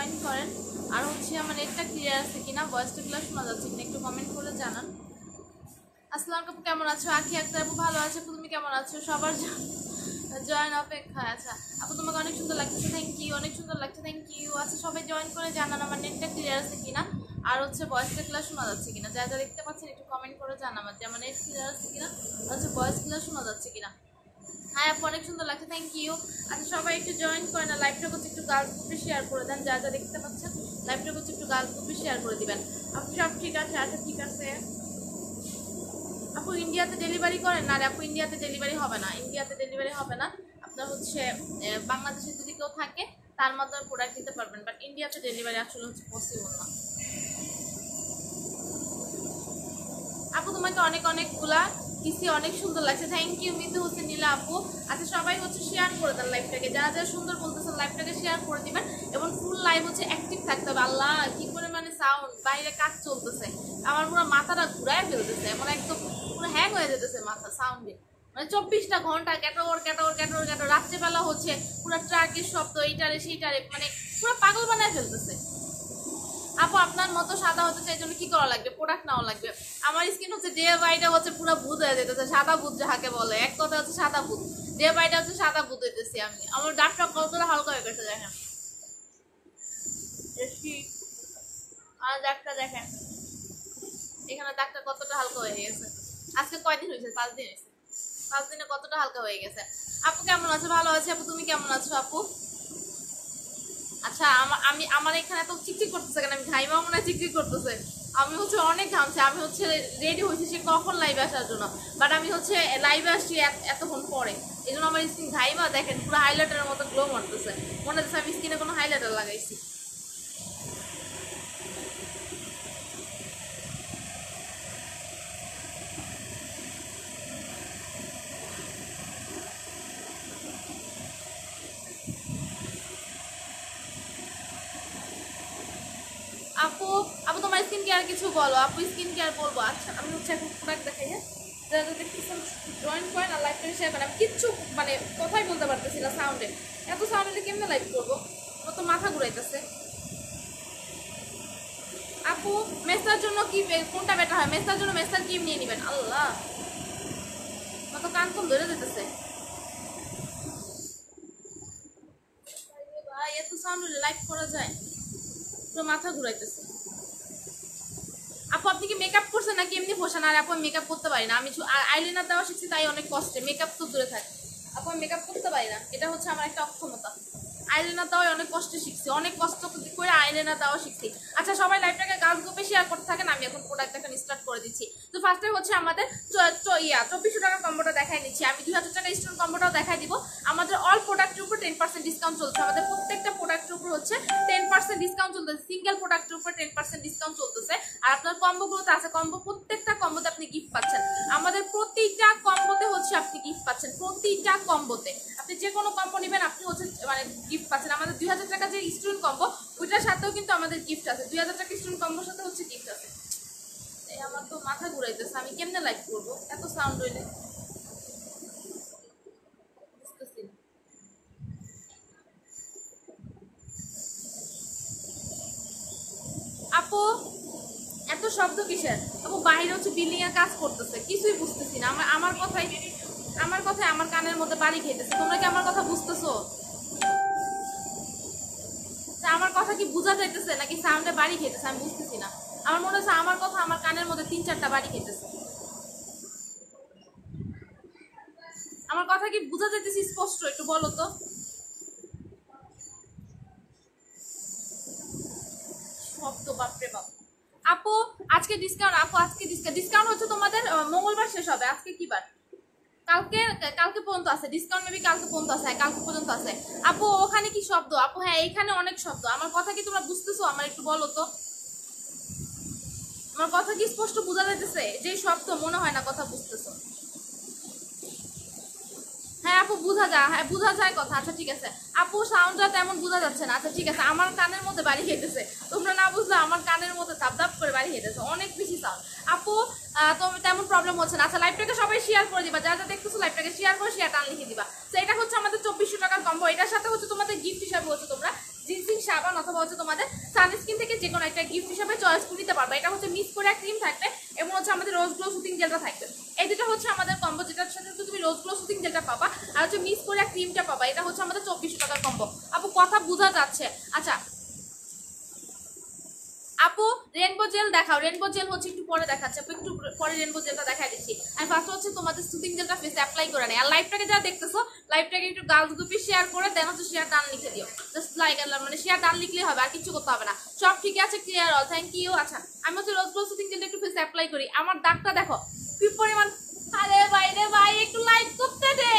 Join করেন আর হচ্ছে আমার নেটটা ক্লিয়ার আছে কিনা ভয়েসটা ক্লিয়ার শোনা যাচ্ছে কিনা একটু কমেন্ট করে জানান। আসসালামু আলাইকুম, কেমন আছো? আঁখি আক্তার আপু ভালো আছে, তুমি কেমন আছো? সবার জয়েন অপেক্ষা। আচ্ছা আপু তোমাকে অনেক সুন্দর লাগছে, থ্যাংক ইউ, অনেক সুন্দর লাগছে, থ্যাংক ইউ। আচ্ছা সবাই জয়েন করে জানান আমার নেটটা ক্লিয়ার আছে কিনা আর হচ্ছে ভয়েসটা ক্লিয়ার শোনা যাচ্ছে কিনা। যারা যারা দেখতে পাচ্ছেন একটু কমেন্ট করে জানান যে আমার নেট ক্লিয়ার আছে কিনা হচ্ছে ভয়েস ক্লিয়ার শোনা যাচ্ছে কিনা। হ্যাঁ আপু অনেক সুন্দর লাগছে, থ্যাংক ইউ। আচ্ছা সবাই একটু জয়েন করে না লাইভটা করতে একটু গার্ল গ্রুপে শেয়ার করে দেন, যা যা দেখতে পাচ্ছেন লাইভটা করতে একটু গার্ল গ্রুপে শেয়ার করে দেবেন। আপু সব ঠিক আছে? আচ্ছা ঠিক আছে। আপু ইন্ডিয়াতে ডেলিভারি করেন? না রে আপু ইন্ডিয়াতে ডেলিভারি হবে না, ইন্ডিয়াতে ডেলিভারি হবে না। আপনার হচ্ছে বাংলাদেশে যদি কেউ থাকে তার মাধ্যমে প্রোডাক্ট নিতে পারবেন, বাট ইন্ডিয়াতে ডেলিভারি আসলে হচ্ছে পসিবল না। আপু তোমাকে অনেক অনেকগুলা কিসি অনেক সুন্দর লাগছে, থ্যাংক ইউ মিতু হোসেন নীলা আপু। আচ্ছা সবাই হচ্ছে শেয়ার করে দেন লাইভটাকে, যারা যারা সুন্দর বলতেছেন লাইভটাকে শেয়ার করে দেবেন এবং ফুল লাইভ হচ্ছে অ্যাক্টিভ থাকতে হবে। আল্লাহ কী করে মানে সাউন্ড, বাইরে কাজ চলতেছে, আমার পুরো মাথাটা ঘুরায় ফেলতেছে, আমার একদম পুরো হ্যাং হয়ে যেতেছে মাথা সাউন্ডে, মানে 24টা ঘন্টা ক্যাটোর ক্যাটোর ক্যাটোর ক্যাটো। রাত্রেবেলা হচ্ছে পুরো ট্রাকের শব্দ এইটারে সেইটারে, মানে পুরো পাগল বানায় ফেলতেছে। আপু আপনার মতো সাদা হতে চাই, জন্য কি করা লাগবে? প্রোডাক্ট নেওয়া লাগবে। আমার স্কিন হচ্ছে ডে বাইটা হচ্ছে পুরো ভূত হয়ে যেতেছে, সাদা ভূত যাকে বলে, এক কথা হচ্ছে সাদা ভূত, ডে বাইটা হচ্ছে সাদা ভূত হইতেছি আমি। আমার ডাকটা কতটা হালকা হয়ে গেছে দেখেন, আর ডাকটা দেখেন এখানে ডাকটা কতটা হালকা হয়ে গেছে। আজকে কয়দিন হয়েছে? 5 দিন হয়েছে, 5 দিনে কতটা হালকা হয়ে গেছে। আপু কেমন আছো? ভালো আছে আপু, তুমি কেমন আছো আপু? আচ্ছা আমি আমার এখানে তো চিকচিক করতেছে, কারণ আমি ঘাইমা মনে হয় চিকচিক করতেছে, আমি হচ্ছে অনেক ঘামছি। আমি হচ্ছে রেডি হয়েছি সে কখন লাইভে আসার জন্য, বাট আমি হচ্ছে লাইভে আসছি এতক্ষণ পরে, এই জন্য আমার স্কিন ঘাইমা দেখেন পুরো হাইলাইটারের মতো গ্লো মারতেছে, মনে হচ্ছে আমি স্কিনে কোনো হাইলাইটার লাগাইছি। আপু আপু তোমার স্কিন কেয়ার কিছু বলো আপু? স্কিন কেয়ার বলবো। আচ্ছা আমি হচ্ছে এখন প্রোডাক্ট দেখাই, যারা যাতে কিছু জয়েন করেন আর লাইভটা শেয়ার করেন। আমি কিচ্ছু মানে কথাই বলতে পারতেছি না সাউন্ডে, এত সাউন্ডে কেমনে লাইভ করবো, আমার তো মাথা ঘুরাইতেছে। আপু মেস্তার জন্য কি কোনটা বেটার হয়? মেস্তার জন্য মেস্তার ক্রিম নিয়ে নেবেন। আল্লাহ আমার তো কান কম ধরে যেতেছে ভাই, এত সাউন্ডে লাইভ করা যায়, পুরো মাথা ঘুরাইতেছে। আপু আপনি কি মেকআপ করছেন নাকি এমনি বসেন? আর আপু মেকআপ করতে পারি না, আমি আইলাইনার দেওয়া শিখছি তাই অনেক কষ্টে, মেকআপ তো দূরে থাকে। আপু আমি মেকআপ করতে পারি না, এটা হচ্ছে আমার একটা অক্ষমতা, আইলাইনার দেওয়া অনেক কষ্টে শিখছি, অনেক কষ্ট করে আইলাইনার দেওয়া শিখছি। আচ্ছা সবাই লাইভটাকে গাল গ্রুপে শেয়ার করতে থাকেন, আমি এখন প্রোডাক্ট এখন স্টার্ট করে দিচ্ছি। তো ফার্স্টে হচ্ছে আমাদের 2400 টাকার কম্বোটা দেখাই নিচ্ছি, আমি 2000 টাকার স্টোন কম্বোটাও দেখাই দিব। আমাদের অল প্রোডাক্টের উপর 10% ডিসকাউন্ট চলছে, আমাদের প্রত্যেকটা প্রোডাক্টের উপর হচ্ছে 10% ডিসকাউন্ট চলতেছে, সিঙ্গেল প্রোডাক্টের উপর 10% ডিসকাউন্ট চলতেছে। আর আপনার কম্বোগুলোতে আছে কম্বো, প্রত্যেকটা কম্বোতে আপনি গিফট পাচ্ছেন, আমাদের প্রতিটা কম্বোতে হচ্ছে আপনি গিফট পাচ্ছেন, প্রতিটা কম্বোতে আপনি যে কোনো কম্বো নেবেন আপনি হচ্ছে মানে গিফট পাচ্ছেন। আমাদের 2000 টাকা যে স্টোন কম্বো ওইটার সাথেও কিন্তু আমাদের গিফট আছে, 2000 টাকা স্টোন কম্বোর সাথে হচ্ছে গিফট আছে। আমার তো মাথা ঘুরাইতেছে, আমি কেমনে লাইভ করবো এত সাউন্ড হইলে? আপু এত শব্দ কিসের? আপু বাইরে হচ্ছে বিল্ডিং এর কাজ করতেছে, কিছুই বুঝতেছি না। আমার কথাই আমার কানের মধ্যে বাড়ি খেতেছে, তোমরা কি আমার কথা বুঝতেছো? আমার কথা কি বোঝা যাইতেছে নাকি সাউন্ডে বাড়ি খেতেছে? আমি বুঝতেছি না, আমার মনে হচ্ছে আমার কথা আমার কানের মধ্যে 3-4টা বাড়ি খেতেছে। আমার কথা কি বোঝা যাইতেছে স্পষ্ট? একটু বলো তো। শব্দ বাপরে বাপ। আপু আজকে ডিসকাউন্ট? আপু আজকে ডিসকাউন্ট হচ্ছে তোমাদের মঙ্গলবার শেষ হবে, আজকে কি বার? কালকে পর্যন্ত আছে ডিসকাউন্ট, মেবি কালকে পর্যন্ত আছে, কালকে পর্যন্ত আছে। আপু ওখানে কি শব্দ? আপু হ্যাঁ এখানে অনেক শব্দ। আমার কথা কি তোমরা বুঝতেছো? আমার একটু বলো তো, আমার কথা কি স্পষ্ট বোঝা যাইতেছে? যে শব্দ মনে হয় না কথা বুঝতেছো। হ্যাঁ আপু বোঝা যায়, হ্যাঁ বোঝা যায় কথা। আচ্ছা ঠিক আছে আপু সাউন্ডটা তেমন বোঝা যাচ্ছে না। আচ্ছা ঠিক আছে, আমার কানের মধ্যে বাড়ি খেতেছে, তোমরা না বুঝলে আমার কানের মধ্যে ধাপ ধাপ করে বাড়ি খেতেছে, অনেক বেশি সাউন্ড। আপু তো তেমন প্রবলেম হচ্ছে না। আচ্ছা লাইভটাকে সবাই শেয়ার করে দিবা, যা যা দেখতেছো লাইভটাকে শেয়ার করে শেয়ার টান লিখে দিবা। তো এটা হচ্ছে আমাদের 2400 টাকার কম্বো, এটার সাথে হচ্ছে তোমাদের গিফট হিসাবে হচ্ছে তোমরা জিনসিং সাবান অথবা হচ্ছে তোমাদের সানস্ক্রিন থেকে যে কোনো একটা গিফট হিসেবে চয়েস করে নিতে পারবে। এটা হচ্ছে মিক্স করে ক্রিম থাকবে এবং হচ্ছে আমাদের রোজ গ্লো শুটিং জেলটা থাকবে। এই দুটো হচ্ছে আমাদের কম্বো, যেটার সাথে তুমি রোজ গ্লো শুটিং জেলটা পাবা আর হচ্ছে মিক্স করে ক্রিমটা পাবা। এটা হচ্ছে আমাদের 2400 টাকার কম্বো। আপু কথা বোঝা যাচ্ছে? আচ্ছা আপু রেইনবো জেল দেখাও। রেইনবো জেল হচ্ছে একটু পরে দেখাচ্ছি, আপু একটু পরে রেইনবো জেলটা দেখা দিচ্ছি। আর ফার্স্ট হচ্ছে তোমাদের শুটিং জেলটা ফেসে অ্যাপ্লাই করে নেয়। আর লাইভটাকে যারা দেখতেছো লাইভটাকে একটু গালস গুপি শেয়ার করে দেন, হচ্ছে শেয়ার ডান লিখে দিও। জাস্ট লাইক মানে শেয়ার ডান লিখলেই হবে, আর কিছু করতে হবে না। সব ঠিক আছে, ক্লিয়ার অল, থ্যাংক ইউ। আচ্ছা আমি হচ্ছে রোজ রোজ শুটিং জেলটা একটু ফেসে অ্যাপ্লাই করি। আমার দাগটা দেখো কি পরিমাণ। আরে ভাই রে ভাই একটু লাইক করতে দে,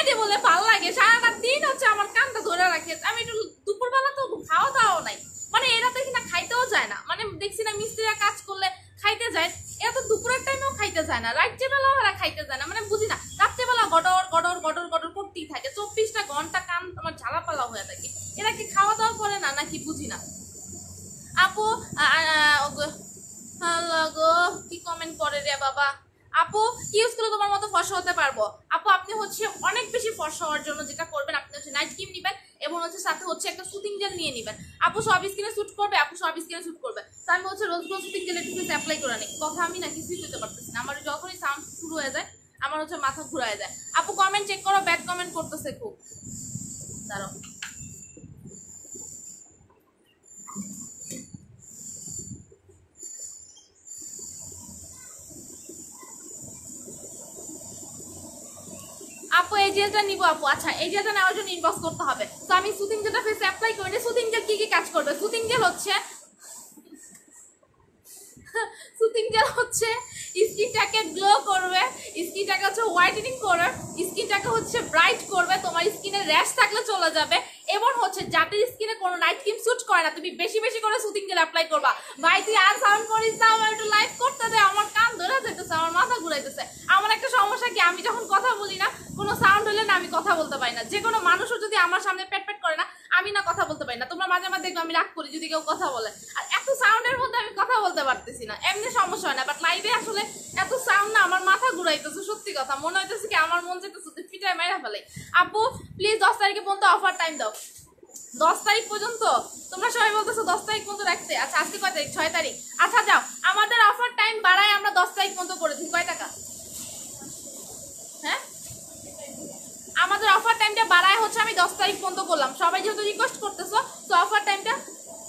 এটি বলে ভালো লাগে। সারাটা দিন হচ্ছে আমার কানটা ধরে রাখে, আমি একটু দুপুরবেলা তো খাওয়া দাওয়াও নাই, মানে এরা তো কিনা খাইতেও যায় না। মানে দেখছি না মিস্ত্রিরা কাজ করলে খাইতে যায়, এরা তো দুপুরের টাইমেও খাইতে যায় না, রাত্রে বেলাও এরা খাইতে যায় না, মানে বুঝি না। রাত্রেবেলা গডর গডর গডর গডর করতেই থাকে 24টা ঘন্টা, কান আমার ঝালাপালা হয়ে থাকে। এরা কি খাওয়া দাওয়া করে না নাকি বুঝি না। আপু গো কি কমেন্ট করে রে বাবা। আপু কি ইউজ করলে তোমার মতো ফর্সা হতে পারবো? আপু আপনি হচ্ছে অনেক বেশি ফর্সা হওয়ার জন্য যেটা করবেন, আপনি হচ্ছে নাইট ক্রিম নেবেন এবং হচ্ছে সাথে হচ্ছে একটা শুটিং জেল নিয়ে নেবেন। আপু সব স্কিনে স্যুট করবে, আপু সব স্কিনে স্যুট করবে। তো আমি হচ্ছে রোজ রোজ শুটিং জেল একটু অ্যাপ্লাই করে নিই। কথা আমি না কিছুই করতে পারতেছি না, আমার যখনই সাউন্ড শুরু হয়ে যায় আমার হচ্ছে মাথা ঘুরায় যায়। আপু কমেন্ট চেক করো, ব্যাড কমেন্ট করতেছে খুব। দাঁড়াও আপু এই জেলটা নিবো আপু। আচ্ছা এই জেলটা নেওয়ার জন্য ইনবক্স করতে হবে। তো আমি শুটিং জেলটা ফেসে অ্যাপ্লাই করে। শুটিং জেল কি কি কাজ করবে? শুটিং জেল হচ্ছে স্কিনটাকে গ্লো করবে, স্কিনটাকে হচ্ছে হোয়াইটেনিং করবে, স্কিনটাকে হচ্ছে ব্রাইট করবে, তোমার স্কিনে র্যাশ থাকলে চলে যাবে। এবং হচ্ছে যাদের স্কিনে কোনো নাইট ক্রিম স্যুট করে না, তুমি বেশি বেশি করে শুটিং জেল অ্যাপ্লাই করবা। ভাই তুই আর সাউন্ড করিস না, আমার একটু লাইভ করতে দে, আমার কান ধরে যেতেছে, আমার মাথা ঘুরাইতেছে। আমার একটা সমস্যা কি, আমি যখন কথা বলি না কোনো সাউন্ড হলে না আমি কথা বলতে পারি না। যে কোনো মানুষও যদি আমার সামনে প্যাট প্যাট করে না আমি না কথা বলতে পারি না। তোমরা মাঝে মাঝে দেখবে আমি রাগ করি যদি কেউ কথা বলে, আর এত সাউন্ডের মধ্যে আমি কথা বলতে পারতেছি না। এমনি সমস্যা হয় না, বাট লাইভে আসলে এত সাউন্ড না আমার মাথা ঘুরাইতেছে। সত্যি কথা মনে হইতেছে কি আমার মন যেতেছে পিটায় মেরা ফেলে। আপু প্লিজ 10 তারিখে পর্যন্ত অফার টাইম দাও। 10 তারিখ পর্যন্ত? তোমরা সবাই বলতেছো 10 তারিখ পর্যন্ত রাখতে। আচ্ছা আজকে কয় তারিখ? 6 তারিখ। আচ্ছা যাও, আমাদের অফার টাইম বাড়ায় আমরা 10 তারিখ পর্যন্ত করেছি। কয় টাকা? হ্যাঁ আমাদের অফার টাইমটা বাড়ায় হচ্ছে আমি 10 তারিখ পর্যন্ত করলাম। সবাই যেহেতু রিকোয়েস্ট করতেছো তো অফার টাইমটা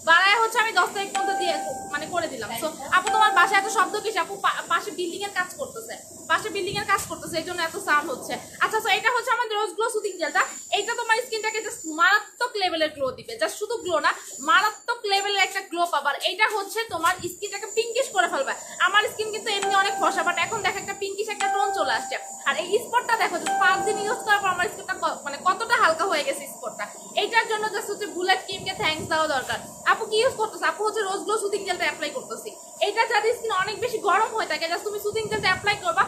বাড়ায় হচ্ছে আমি 10 তারিখ পর্যন্ত দিয়ে মানে করে দিলাম। তো আপু তোমার বাসায় এত শব্দ কিসে? আপু পাশে বিল্ডিং এর কাজ করতেছে, পাশে বিল্ডিং এর কাজ করতেছে এই জন্য এত সাউন্ড হচ্ছে। আচ্ছা তো এটা হচ্ছে আমাদের রোজ গ্লো শুটিং জেলটা। এইটা তোমার স্কিনটাকে জাস্ট মারাত্মক লেভেলের গ্লো দিবে, জাস্ট শুধু গ্লো না মারাত্মক লেভেলের একটা গ্লো পাবার। এইটা হচ্ছে তোমার স্কিনটাকে পিঙ্কিশ করে ফেলবে। আমার স্কিন কিন্তু এমনি অনেক ফর্সা, বাট এখন দেখো একটা পিঙ্কিশ একটা টোন চলে আসছে। আর এই স্পটটা দেখো যে 5 দিন ইউজ করার পর আমার স্কিনটা মানে কতটা হালকা হয়ে গেছে স্পটটা। এইটার জন্য জাস্ট হচ্ছে বুলেট ক্রিমকে থ্যাঙ্কস দেওয়া দরকার। আপু কি ইউজ করতেছে? আপু হচ্ছে রোজ গ্লো শুটিং জেলটা অ্যাপ্লাই করতেছি। এইটা যাদের স্কিন অনেক বেশি গরম হয়ে থাকে জাস্ট তুমি শুটিং জেলটা অ্যাপ্লাই করবা,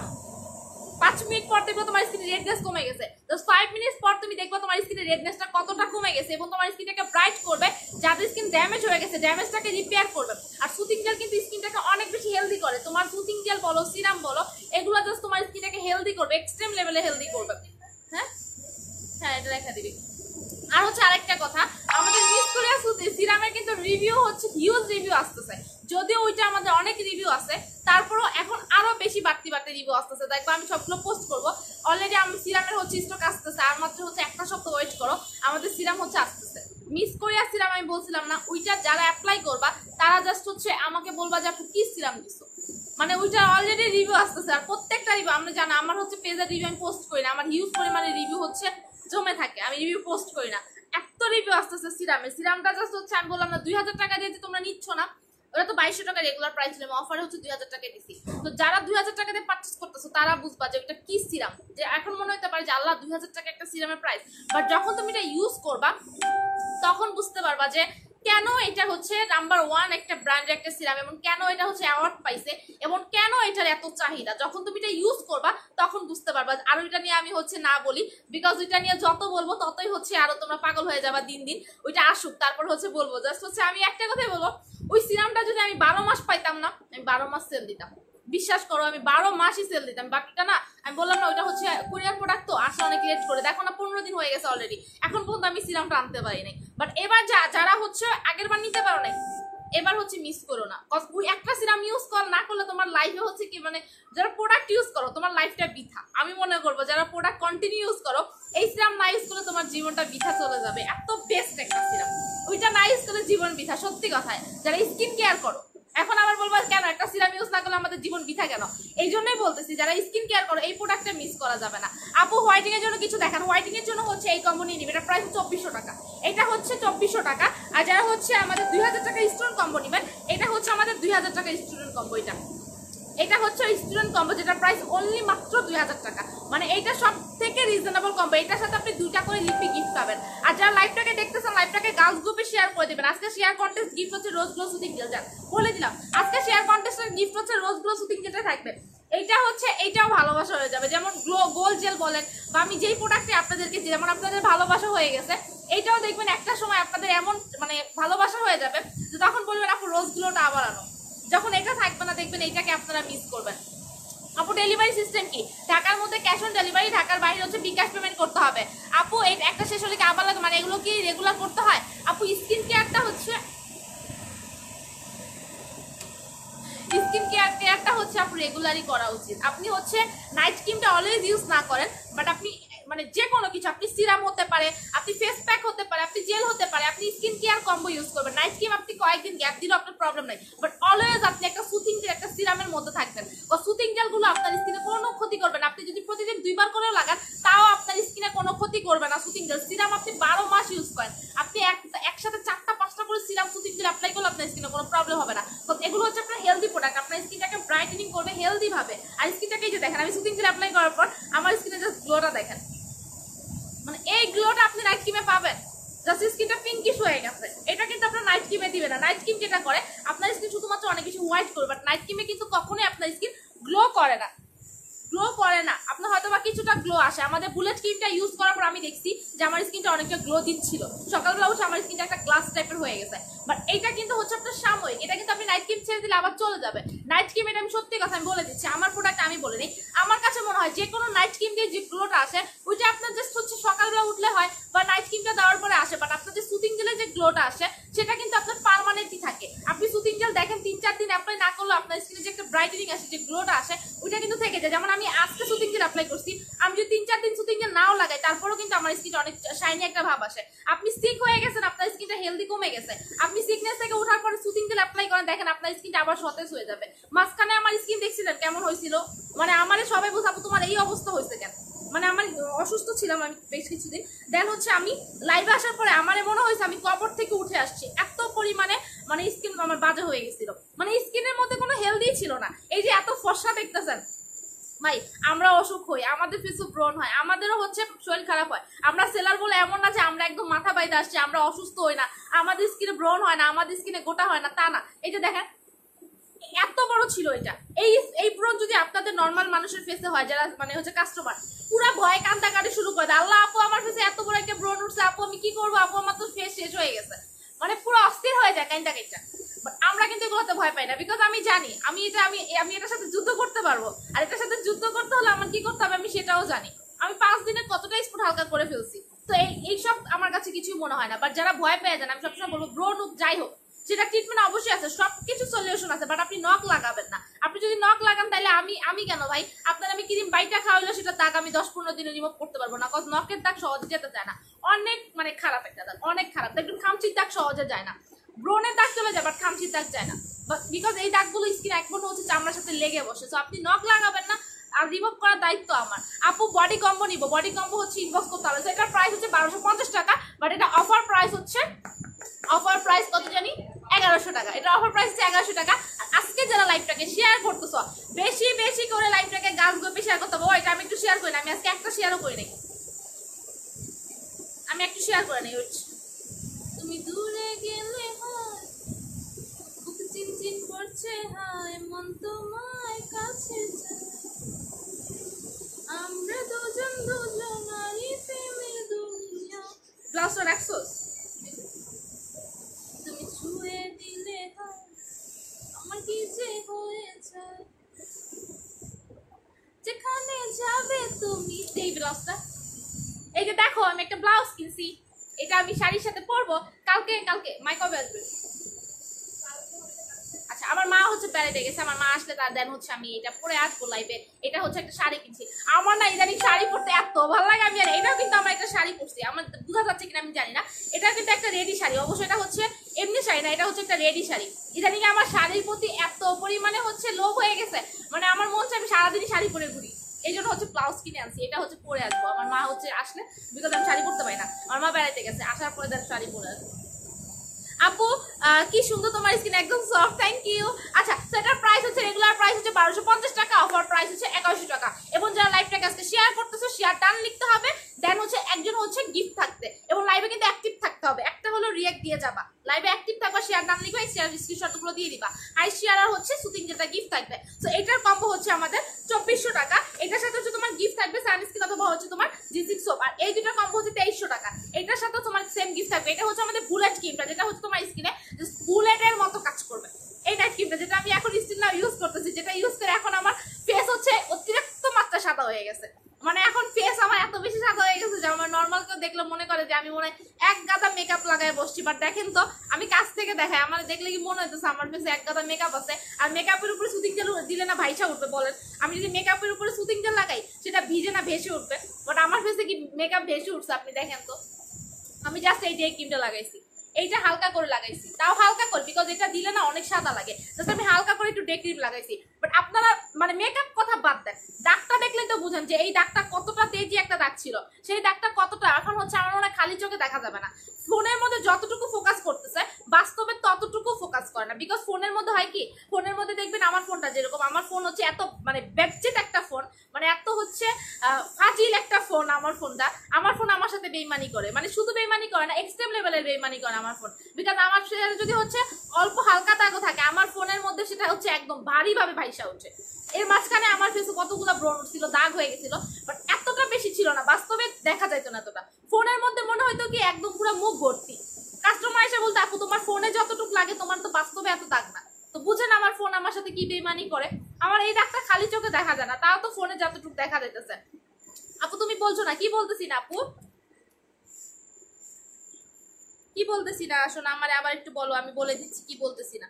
5 মিনিট পর দেখবো তোমার স্কিনের রেডনেস কমে গেছে। জাস্ট 5 মিনিট পর তুমি দেখবো তোমার স্কিনের রেডনেসটা কতটা কমে গেছে এবং তোমার স্কিনটাকে ব্রাইট করবে। যাদের স্কিন ড্যামেজ হয়ে গেছে ড্যামেজটাকে রিপেয়ার করবে। আর শুটিং জেল কিন্তু স্কিনটাকে অনেক বেশি হেলদি করে। তোমার শুটিং জেল বলো সিরাম বলো এগুলো জাস্ট তোমার স্কিনটাকে হেলদি করবে, এক্সট্রিম লেভেলে হেলদি করবে। হ্যাঁ হ্যাঁ এটা দেখা দিবি। আর হচ্ছে আরেকটা কথা, আমাদের মিসকুরিয়া সিরামের কিন্তু রিভিউ হচ্ছে হিউজ রিভিউ আসতেছে, যদিও ওইটা আমাদের অনেক রিভিউ আছে, তারপরেও এখন আরো বেশি বাড়তি রিভিউ আসতেছে। দেখবো আমি সবগুলো পোস্ট করবো। অলরেডি আমি সিরামের হচ্ছে স্টক আসতেছে, আর মাত্র হচ্ছে 1 সপ্তাহ ওয়েট করো, আমাদের সিরাম হচ্ছে আসতেছে। মিসকুরিয়া সিরাম আমি বলছিলাম না, ওইটা যারা অ্যাপ্লাই করবা তারা জাস্ট হচ্ছে আমাকে বলবা যে আপনি কি সিরাম দিছো, মানে ওইটা অলরেডি রিভিউ আসতেছে। আর প্রত্যেকটা রিভিউ আমরা জানা, আমার হচ্ছে পেজের রিভিউ আমি পোস্ট করি না, আমার হিউজ পরিমাণে রিভিউ হচ্ছে জমে থাকে, আমি রিভিউ পোস্ট করি না। এত রিভিউ আসতেছে সিরামের। সিরামটা জাস্ট হচ্ছে আমি বললাম না 2000 টাকা দিয়ে যে তোমরা নিচ্ছ না, ওরা তো 2200 টাকা রেগুলার প্রাইস ছিল, অফারে হচ্ছে 2000 টাকা দিছি। তো যারা 2000 টাকা দিয়ে পারচেস করতেছো তারা বুঝবা যে এটা কি সিরাম। যে এখন মনে হতে পারে যে আল্লাহ 2000 টাকা একটা সিরামের প্রাইস, বাট যখন তুমি এটা ইউজ করবা তখন বুঝতে পারবা যে কেন এটা হচ্ছে নাম্বার 1 একটা ব্র্যান্ডের একটা সিরাম এবং কেন এটা হচ্ছে অ্যাওয়ার্ড পাইছে এবং কেন এটার এত চাহিদা। যখন তুমি এটা ইউজ করবা তখন বুঝতে পারবা। আর ওইটা নিয়ে আমি হচ্ছে না বলি, বিকজ ওইটা নিয়ে যত বলবো ততই হচ্ছে আরো তোমরা পাগল হয়ে যাবা দিন দিন। ওইটা আসুক তারপর হচ্ছে বলবো। জাস্ট হচ্ছে আমি একটা কথাই বলবো, ওই সিরামটা যদি আমি 12 মাস পাইতাম না আমি 12 মাস সেল দিতাম। বিশ্বাস করো আমি 12 মাসই সেল দিতাম। বাকিটা না আমি বললাম না ওটা হচ্ছে কোরিয়ার প্রোডাক্ট, তো আসলে অনেক লেট করে, দেখো না 15 দিন হয়ে গেছে অলরেডি, এখন পর্যন্ত আমি সিরামটা আনতে পারি নাই। বাট এবার যারা হচ্ছে আগের বার নিতে পারো নাই, এবার হচ্ছে মিস করো না। একটা সিরাম ইউজ কর না করলে তোমার লাইফে হচ্ছে কি মানে যারা প্রোডাক্ট ইউজ করো তোমার লাইফটা বৃথা। আমি মনে করবো যারা প্রোডাক্ট কন্টিনিউ ইউজ করো, এই সিরাম না ইউজ করলে তোমার জীবনটা বৃথা চলে যাবে। এত বেস্ট একটা সিরাম, ওইটা না ইউজ করলে জীবন বৃথা, সত্যি কথায়। যারা স্কিন কেয়ার করো, এখন আবার বলবো কেন একটা সিরাম ইউজ না করলে আমাদের জীবন বৃথা কেন, এই জন্যই বলতেছি যারা স্কিন কেয়ার করো এই প্রোডাক্টটা মিস করা যাবে না। আপু হোয়াইটিং এর জন্য কিছু দেখান, হোয়াইটিং এর জন্য হচ্ছে এই কম্বো নিয়ে নিবে, এটা প্রাইস 2400 টাকা, এটা হচ্ছে 2400 টাকা। আর যারা হচ্ছে আমাদের 2000 টাকা স্টুডেন্ট কম্বো নিবেন, এটা হচ্ছে আমাদের 2000 টাকা স্টুডেন্ট কম্বো, এটা হচ্ছে স্টুডেন্ট কম্বো যেটা প্রাইস অনলি মাত্র 2000 টাকা, মানে এইটা সব থেকে রিজনেবল কম্বো। এটার সাথে আপনি 2টা করে লিপি গিফট পাবেন। আর যারা লাইভটাকে দেখতেছেন লাইভটাকে গার্লস গ্রুপে শেয়ার করে দেবেন। আজকে শেয়ার কন্টেস্ট গিফট হচ্ছে রোজ গ্লো সুদিং জেল, বলে দিলাম আজকে শেয়ার কন্টেস্টের গিফট হচ্ছে রোজ গ্লো সুদিং জেলটা থাকবে। এইটা হচ্ছে এইটাও ভালোবাসা হয়ে যাবে, যেমন গ্লো গোল জেল বলেন বা আমি যেই প্রোডাক্টে আপনাদেরকে যেমন আপনাদের ভালোবাসা হয়ে গেছে, এইটাও দেখবেন একটা সময় আপনাদের এমন মানে ভালোবাসা হয়ে যাবে যে তখন বলবেন আপু রোজ গ্লোটা আবার আনো। যখন এটা থাকবে না দেখবেন এইটাকে আপনারা মিস করবেন। আপু ডেলিভারি সিস্টেম কি? ঢাকার মধ্যে ক্যাশ অন ডেলিভারি, ঢাকার বাইরে হচ্ছে বিকাশ পেমেন্ট করতে হবে। আপু একটা শেষ হলে কি আবার লাগে, মানে এগুলো কি রেগুলার করতে হয়? আপু স্কিন কেয়ারটা হচ্ছে আপু রেগুলারই করা উচিত। আপনি হচ্ছে নাইট ক্রিমটা অলওয়েজ ইউজ না করেন, বাট আপনি মানে যে কোনো কিছু, আপনি সিরাম হতে পারে, আপনি ফেস প্যাক হতে পারে, আপনি জেল হতে পারে, আপনি স্কিন কেয়ার কম্বো ইউজ করবেন। নাইট ক্রিম আপনি কয়েকদিন গ্যাপ দিলেও আপনার প্রবলেম নাই, বাট অলওয়েজ আপনি একটা সুথিং জেল একটা সিরামের মধ্যে থাকবেন। ও সুথিং জেলগুলো আপনার স্কিনে কোনো ক্ষতি করবে না, আপনি যদি প্রতিদিন 2 বার করেও লাগান তাও আপনার স্কিনে কোনো ক্ষতি করবে না। সুথিং জেল সিরাম আপনি 12 মাস ইউজ করেন, আপনি একসাথে 4-5টা করে সিরাম সুথিং জেল অ্যাপ্লাই করলে আপনার স্কিনে কোনো প্রবলেম হবে না। তো এগুলো হচ্ছে আপনার হেলদি প্রোডাক্ট, আপনার স্কিনটাকে ব্রাইটেনিং করবে হেলদিভাবে। আর স্কিনটাকে এই যে দেখেন আমি সুথিং জেল অ্যাপ্লাই করার পর আমার স্কিনে জাস্ট গ্লোটা দেখেন, মানে এই গ্লোটা আপনি নাইট ক্রিমে পাবেন। জাস্ট স্কিনটা পিঙ্কিশ হয়ে গেছে, এটা কিন্তু আপনার নাইট ক্রিমে দিবে না। নাইট ক্রিম যেটা করে আপনার স্কিন শুধুমাত্র অনেক কিছু হোয়াইট করবে, বাট নাইট ক্রিমে কিন্তু কখনোই আপনার স্কিন গ্লো করে না। আপনার হয়তো বা কিছুটা গ্লো আসে, আমাদের বুলেট ক্রিমটা ইউজ করার পর আমি দেখছি যে আমার স্কিনটা অনেকটা গ্লো দিচ্ছিল, সকালবেলা উঠে আমার স্কিনটা একটা গ্লাস টাইপের হয়ে গেছে। বাট এইটা কিন্তু হচ্ছে আপনার সাময়িক, এটা কিন্তু আপনি নাইট ক্রিম ছেড়ে দিলে আবার চলে যাবে। নাইট ক্রিম এটা আমি সত্যি কথা আমি বলে দিচ্ছি, আমার প্রোডাক্ট আমি বলে নিই, আমার কাছে মনে হয় যে কোনো নাইট ক্রিম দিয়ে যে গ্লোটা আসে ওইটা আপনার জাস্ট হচ্ছে সকালবেলা উঠলে হয় বা নাইট ক্রিমটা দেওয়ার পরে আসে। বাট আপনার যে সুথিং জেলের যে গ্লোটা আসে সেটা কিন্তু আপনার পার্মানেন্টই থাকে। আপনি সুথিং জেল দেখেন 3-4 দিন অ্যাপ্লাই না করলেও আপনার স্কিনে যে একটা ব্রাইটেনিং আসে, যে গ্লোটা আসে ওইটা কিন্তু থেকে যায়। যেমন আমি আজকে সুথিং জেল অ্যাপ্লাই করছি, আমি যদি 3-4 দিন সুথিং জেল নাও লাগাই তারপরেও কিন্তু আমার স্কিনটা অনেক শাইনি একটা ভাব আসে। আপনি সিক হয়ে গেছেন, আপনার স্কিনটা হেলদি কমে গেছে, আপনি সিকনেস থেকে ওঠার পরে সুথিং জেল অ্যাপ্লাই করেন দেখেন আপনার স্কিনটা আবার সতেজ হয়ে যাবে। মাঝখানে আমার স্কিন দেখছিলেন কেমন হয়েছিল, মানে আমার সবাই বোঝাবো তোমার এই অবস্থা হয়েছে কেন, মানে আমার অসুস্থ ছিলাম আমি বেশ কিছুদিন। দেন হচ্ছে আমি লাইভে আসার পরে আমার মনে হয়েছে আমি কবর থেকে উঠে আসছি, এত পরিমাণে মানে স্কিন আমার বাজে হয়ে গেছিল, মানে স্কিনের মধ্যে কোনো হেলদি ছিল না। এই যে এত ফর্সা দেখতেছেন ভাই, আমরা অসুখ হই, আমাদের ফেসও ব্রণ হয়, আমাদেরও হচ্ছে শরীর খারাপ হয়। আমরা সেলার বলে এমন না যে আমরা একদম মাথা বাইরে আসছি, আমরা অসুস্থ হই না, আমাদের স্কিনে ব্রণ হয় না, আমাদের স্কিনে গোটা হয় না, তা না। এই যে দেখেন এত বড় ছিল এটা, এই ব্রণ যদি আপনাদের নর্মাল মানুষের ফেসে হয় যারা মানে হচ্ছে কাস্টমার, পুরা ভয় কান্দাকাটি শুরু করে দেয়, আল্লাহ আপু আমার ফেসে এত বড় একটা ব্রণ উঠছে, আপু আমি কি করবো, আপু আমার তো ফেস শেষ হয়ে গেছে, মানে পুরো অস্থির হয়ে যায় কান্দাকাটিটা। আমরা কিন্তু এগুলোতে ভয় পাই না, বিকজ আমি জানি আমি এটার সাথে যুদ্ধ করতে পারবো। আর এটার সাথে যুদ্ধ করতে হলে আমার কি করতে হবে আমি সেটাও জানি। আমি 5 দিনে কতটা স্পট হালকা করে ফেলছি, তো এইসব আমার কাছে কিছু মনে হয় না। বাট যারা ভয় পেয়ে যান আমি সবসময় বলবো ব্রণ হোক যাই হোক সেটা ট্রিটমেন্ট অবশ্যই আছে, সবকিছু সলিউশন আছে, বাট আপনি নখ লাগাবেন না। আপনি যদি নখ লাগান তাহলে আমি কেন ভাই আপনার আমি ক্রিম বাইটা খাওয়াইলে সেটা দাগ আমি 10-15 দিনে রিমুভ করতে পারবো না, কারণ নখের দাগ সহজে যেতে চায় না, অনেক মানে খারাপ একটা দাগ, অনেক খারাপ। দেখুন খামচির দাগ সহজে যায় না, ব্রণের দাগ চলে যায় বাট খামচির দাগ যায় না, বিকজ এই দাগগুলো স্কিন একবার হচ্ছে চামড়ার সাথে লেগে বসে। সো আপনি নখ লাগাবেন না, আর রিমুভ করার দায়িত্ব আমার। আপু বডি কম্বো নিবো, বডি কম্বো হচ্ছে ইনবক্স করতে হবে। এটার প্রাইস হচ্ছে 1250 টাকা, বাট এটা অফার প্রাইস হচ্ছে কত জানি 1100 টাকা, এটা অফার প্রাইস হচ্ছে 1100 টাকা। আজকে যারা লাইভটাকে শেয়ার করতেছ বেশি বেশি করে লাইভটাকে গাছ গপে শেয়ার করতে হবে। এটা আমি একটু শেয়ার করি না, আমি আজকে একটা শেয়ারও করি নাই, আমি একটু শেয়ার করে নাই। তুমি দূরে গেলে হয় বুক চিনচিন করছে, হায় মন তোমার কাছে যায়, আমরা দুজন দুজনারই প্রেমে দুনিয়া। ব্লাউজটা রাখছো তুমি ছুঁয়ে দিলে হয় আমার কি যে হয়ে যায়। যাবে তুমি এই ব্লাউজটা এই যে দেখো আমি একটা ব্লাউজ কিনছি এটা আমি শাড়ির সাথে পরব কালকে কালকে মাই কবে আসবে আচ্ছা আমার মা হচ্ছে প্যারাডে গেছে আমার মা আসলে তার দেন হচ্ছে আমি এটা পরে আসবো লাইভে এটা হচ্ছে একটা শাড়ি কিনছি আমার না ইদানিং শাড়ি পরতে এত ভালো লাগে আমি আর এটাও কিন্তু আমার একটা শাড়ি পরছি আমার বোঝা যাচ্ছে কিনা আমি জানি না এটা কিন্তু একটা রেডি শাড়ি অবশ্যই এটা হচ্ছে এমনি শাড়ি না এটা হচ্ছে একটা রেডি শাড়ি ইদানিং আমার শাড়ির প্রতি এত পরিমাণে হচ্ছে লোভ হয়ে গেছে মানে আমার মন হচ্ছে আমি সারাদিনই শাড়ি পরে ঘুরি এই জন্য হচ্ছে ব্লাউজ কিনে আনছি এটা হচ্ছে পরে আসবো আমার মা হচ্ছে আসলে বিকজ আমি শাড়ি পরতে পারি না আমার মা বেড়াতে গেছে আসার পরে তার শাড়ি পরে আসবো আপু কি সুন্দর তোমার স্কিন একদম সফট থ্যাংক ইউ আচ্ছা সেটার প্রাইস হচ্ছে রেগুলার প্রাইস হচ্ছে 1250 টাকা অফার প্রাইস হচ্ছে 2100 টাকা এবং যারা লাইভটাকে আজকে শেয়ার করতেছো শেয়ার ডান লিখতে হবে দেন হচ্ছে একজন হচ্ছে গিফট থাকতে এবং লাইভে কিন্তু অ্যাক্টিভ থাকতে হবে একটা হলো রিয়্যাক্ট দিয়ে যাবা লাইভে অ্যাক্টিভ থাকবা শেয়ার ডান লিখবা শেয়ার স্ক্রিনশটগুলো দিয়ে দিবা আর শেয়ার আর হচ্ছে সুতিং যেটা গিফট থাকবে সো এটার কম্বো হচ্ছে আমাদের 2400 টাকা এটার সাথে হচ্ছে তোমার গিফট থাকবে সানস্ক্রিন অথবা হচ্ছে তোমার জিজিক সোপ আর এই দুটো কম্বো হচ্ছে 2300 টাকা এটার সাথে তোমার সেম গিফট থাকবে এটা হচ্ছে আমাদের বুলেট ক্রিমটা যেটা হচ্ছে তোমার স্কিনে জাস্ট বুলেটের মতো কাজ করবে এই নাইট ক্রিমটা যেটা আমি এখন স্টিল নাও ইউজ করতেছি যেটা ইউজ করে এখন আমার ফেস হচ্ছে অতিরিক্ত মাত্রা সাদা হয়ে গেছে মানে এখন ফেস আমার এত বেশি সাদা হয়ে গেছে যে আমার নর্মাল কেউ দেখলে মনে করে যে আমি মনে হয় এক গাদা মেকআপ লাগায় বসছি বাট দেখেন তো আমি কাছ থেকে দেখাই আমার দেখলে কি মনে হইতেছে আমার ফেসে এক গাদা মেকআপ আছে আর মেকআপের উপরে সুতিং জেল দিলে না ভাইসা উঠবে বলেন আমি যদি মেকআপের উপরে সুতিং জেল লাগাই সেটা ভিজে না ভেসে উঠবে বাট আমার ফেসে কি মেকআপ ভেসে উঠছে আপনি দেখেন তো আমি জাস্ট এই ডে ক্রিমটা লাগাইছি এইটা হালকা করে লাগাইছি তাও হালকা করে বিকজ এটা দিলে না অনেক সাদা লাগে জাস্ট আমি হালকা করে একটু ডে ক্রিম লাগাইছি বাট আপনারা মানে মেকআপ কথা বাদ দেন দাগটা দেখলে তো বুঝেন যে এই দাগটা কতটা তেজি একটা দাগ ছিল সেই দাগটা কতটা এখন হচ্ছে আমার মনে হয় খালি চোখে দেখা যাবে না ফোনের মধ্যে যতটুকু ফোকাস করতেছে বাস্তবে ততটুকু ফোকাস করে না বিকজ ফোনের মধ্যে হয় কি ফোনের মধ্যে দেখবেন আমার ফোনটা যেরকম আমার ফোন হচ্ছে এত মানে ব্যাকজেট একটা ফোন মানে এত হচ্ছে ফাজিল একটা ফোন আমার ফোনটা আমার ফোন আমার সাথে বেইমানি করে মানে শুধু বেইমানি করে না এক্সট্রিম লেভেলের বেইমানি করে আমার ফোন বিকজ আমার যদি হচ্ছে অল্প হালকা দাগও থাকে আমার ফোনের মধ্যে সেটা হচ্ছে একদম ভারীভাবে ভাইসা ওঠে এর মাঝখানে আমার ফেসে কতগুলো ব্রণ উঠছিল দাগ হয়ে গেছিল বাট এতটা বেশি ছিল না বাস্তবে দেখা যেত না এতটা ফোনের মধ্যে মনে হয়তো কি একদম পুরো মুখ ভর্তি কাস্টমার এসে বলতো আপু তোমার ফোনে যতটুকু লাগে তোমার তো বাস্তবে এত দাগ না তো বুঝেন আমার ফোন আমার সাথে কি বেমানি করে আমার এই দাগটা খালি চোখে দেখা যায় না তাও তো ফোনে যতটুকু দেখা যাইতেছে আপু তুমি বলছো না কি বলতেছি না আপু কি বলতেছি না আসো না আমার আবার একটু বলো আমি বলে দিচ্ছি কি বলতেছি না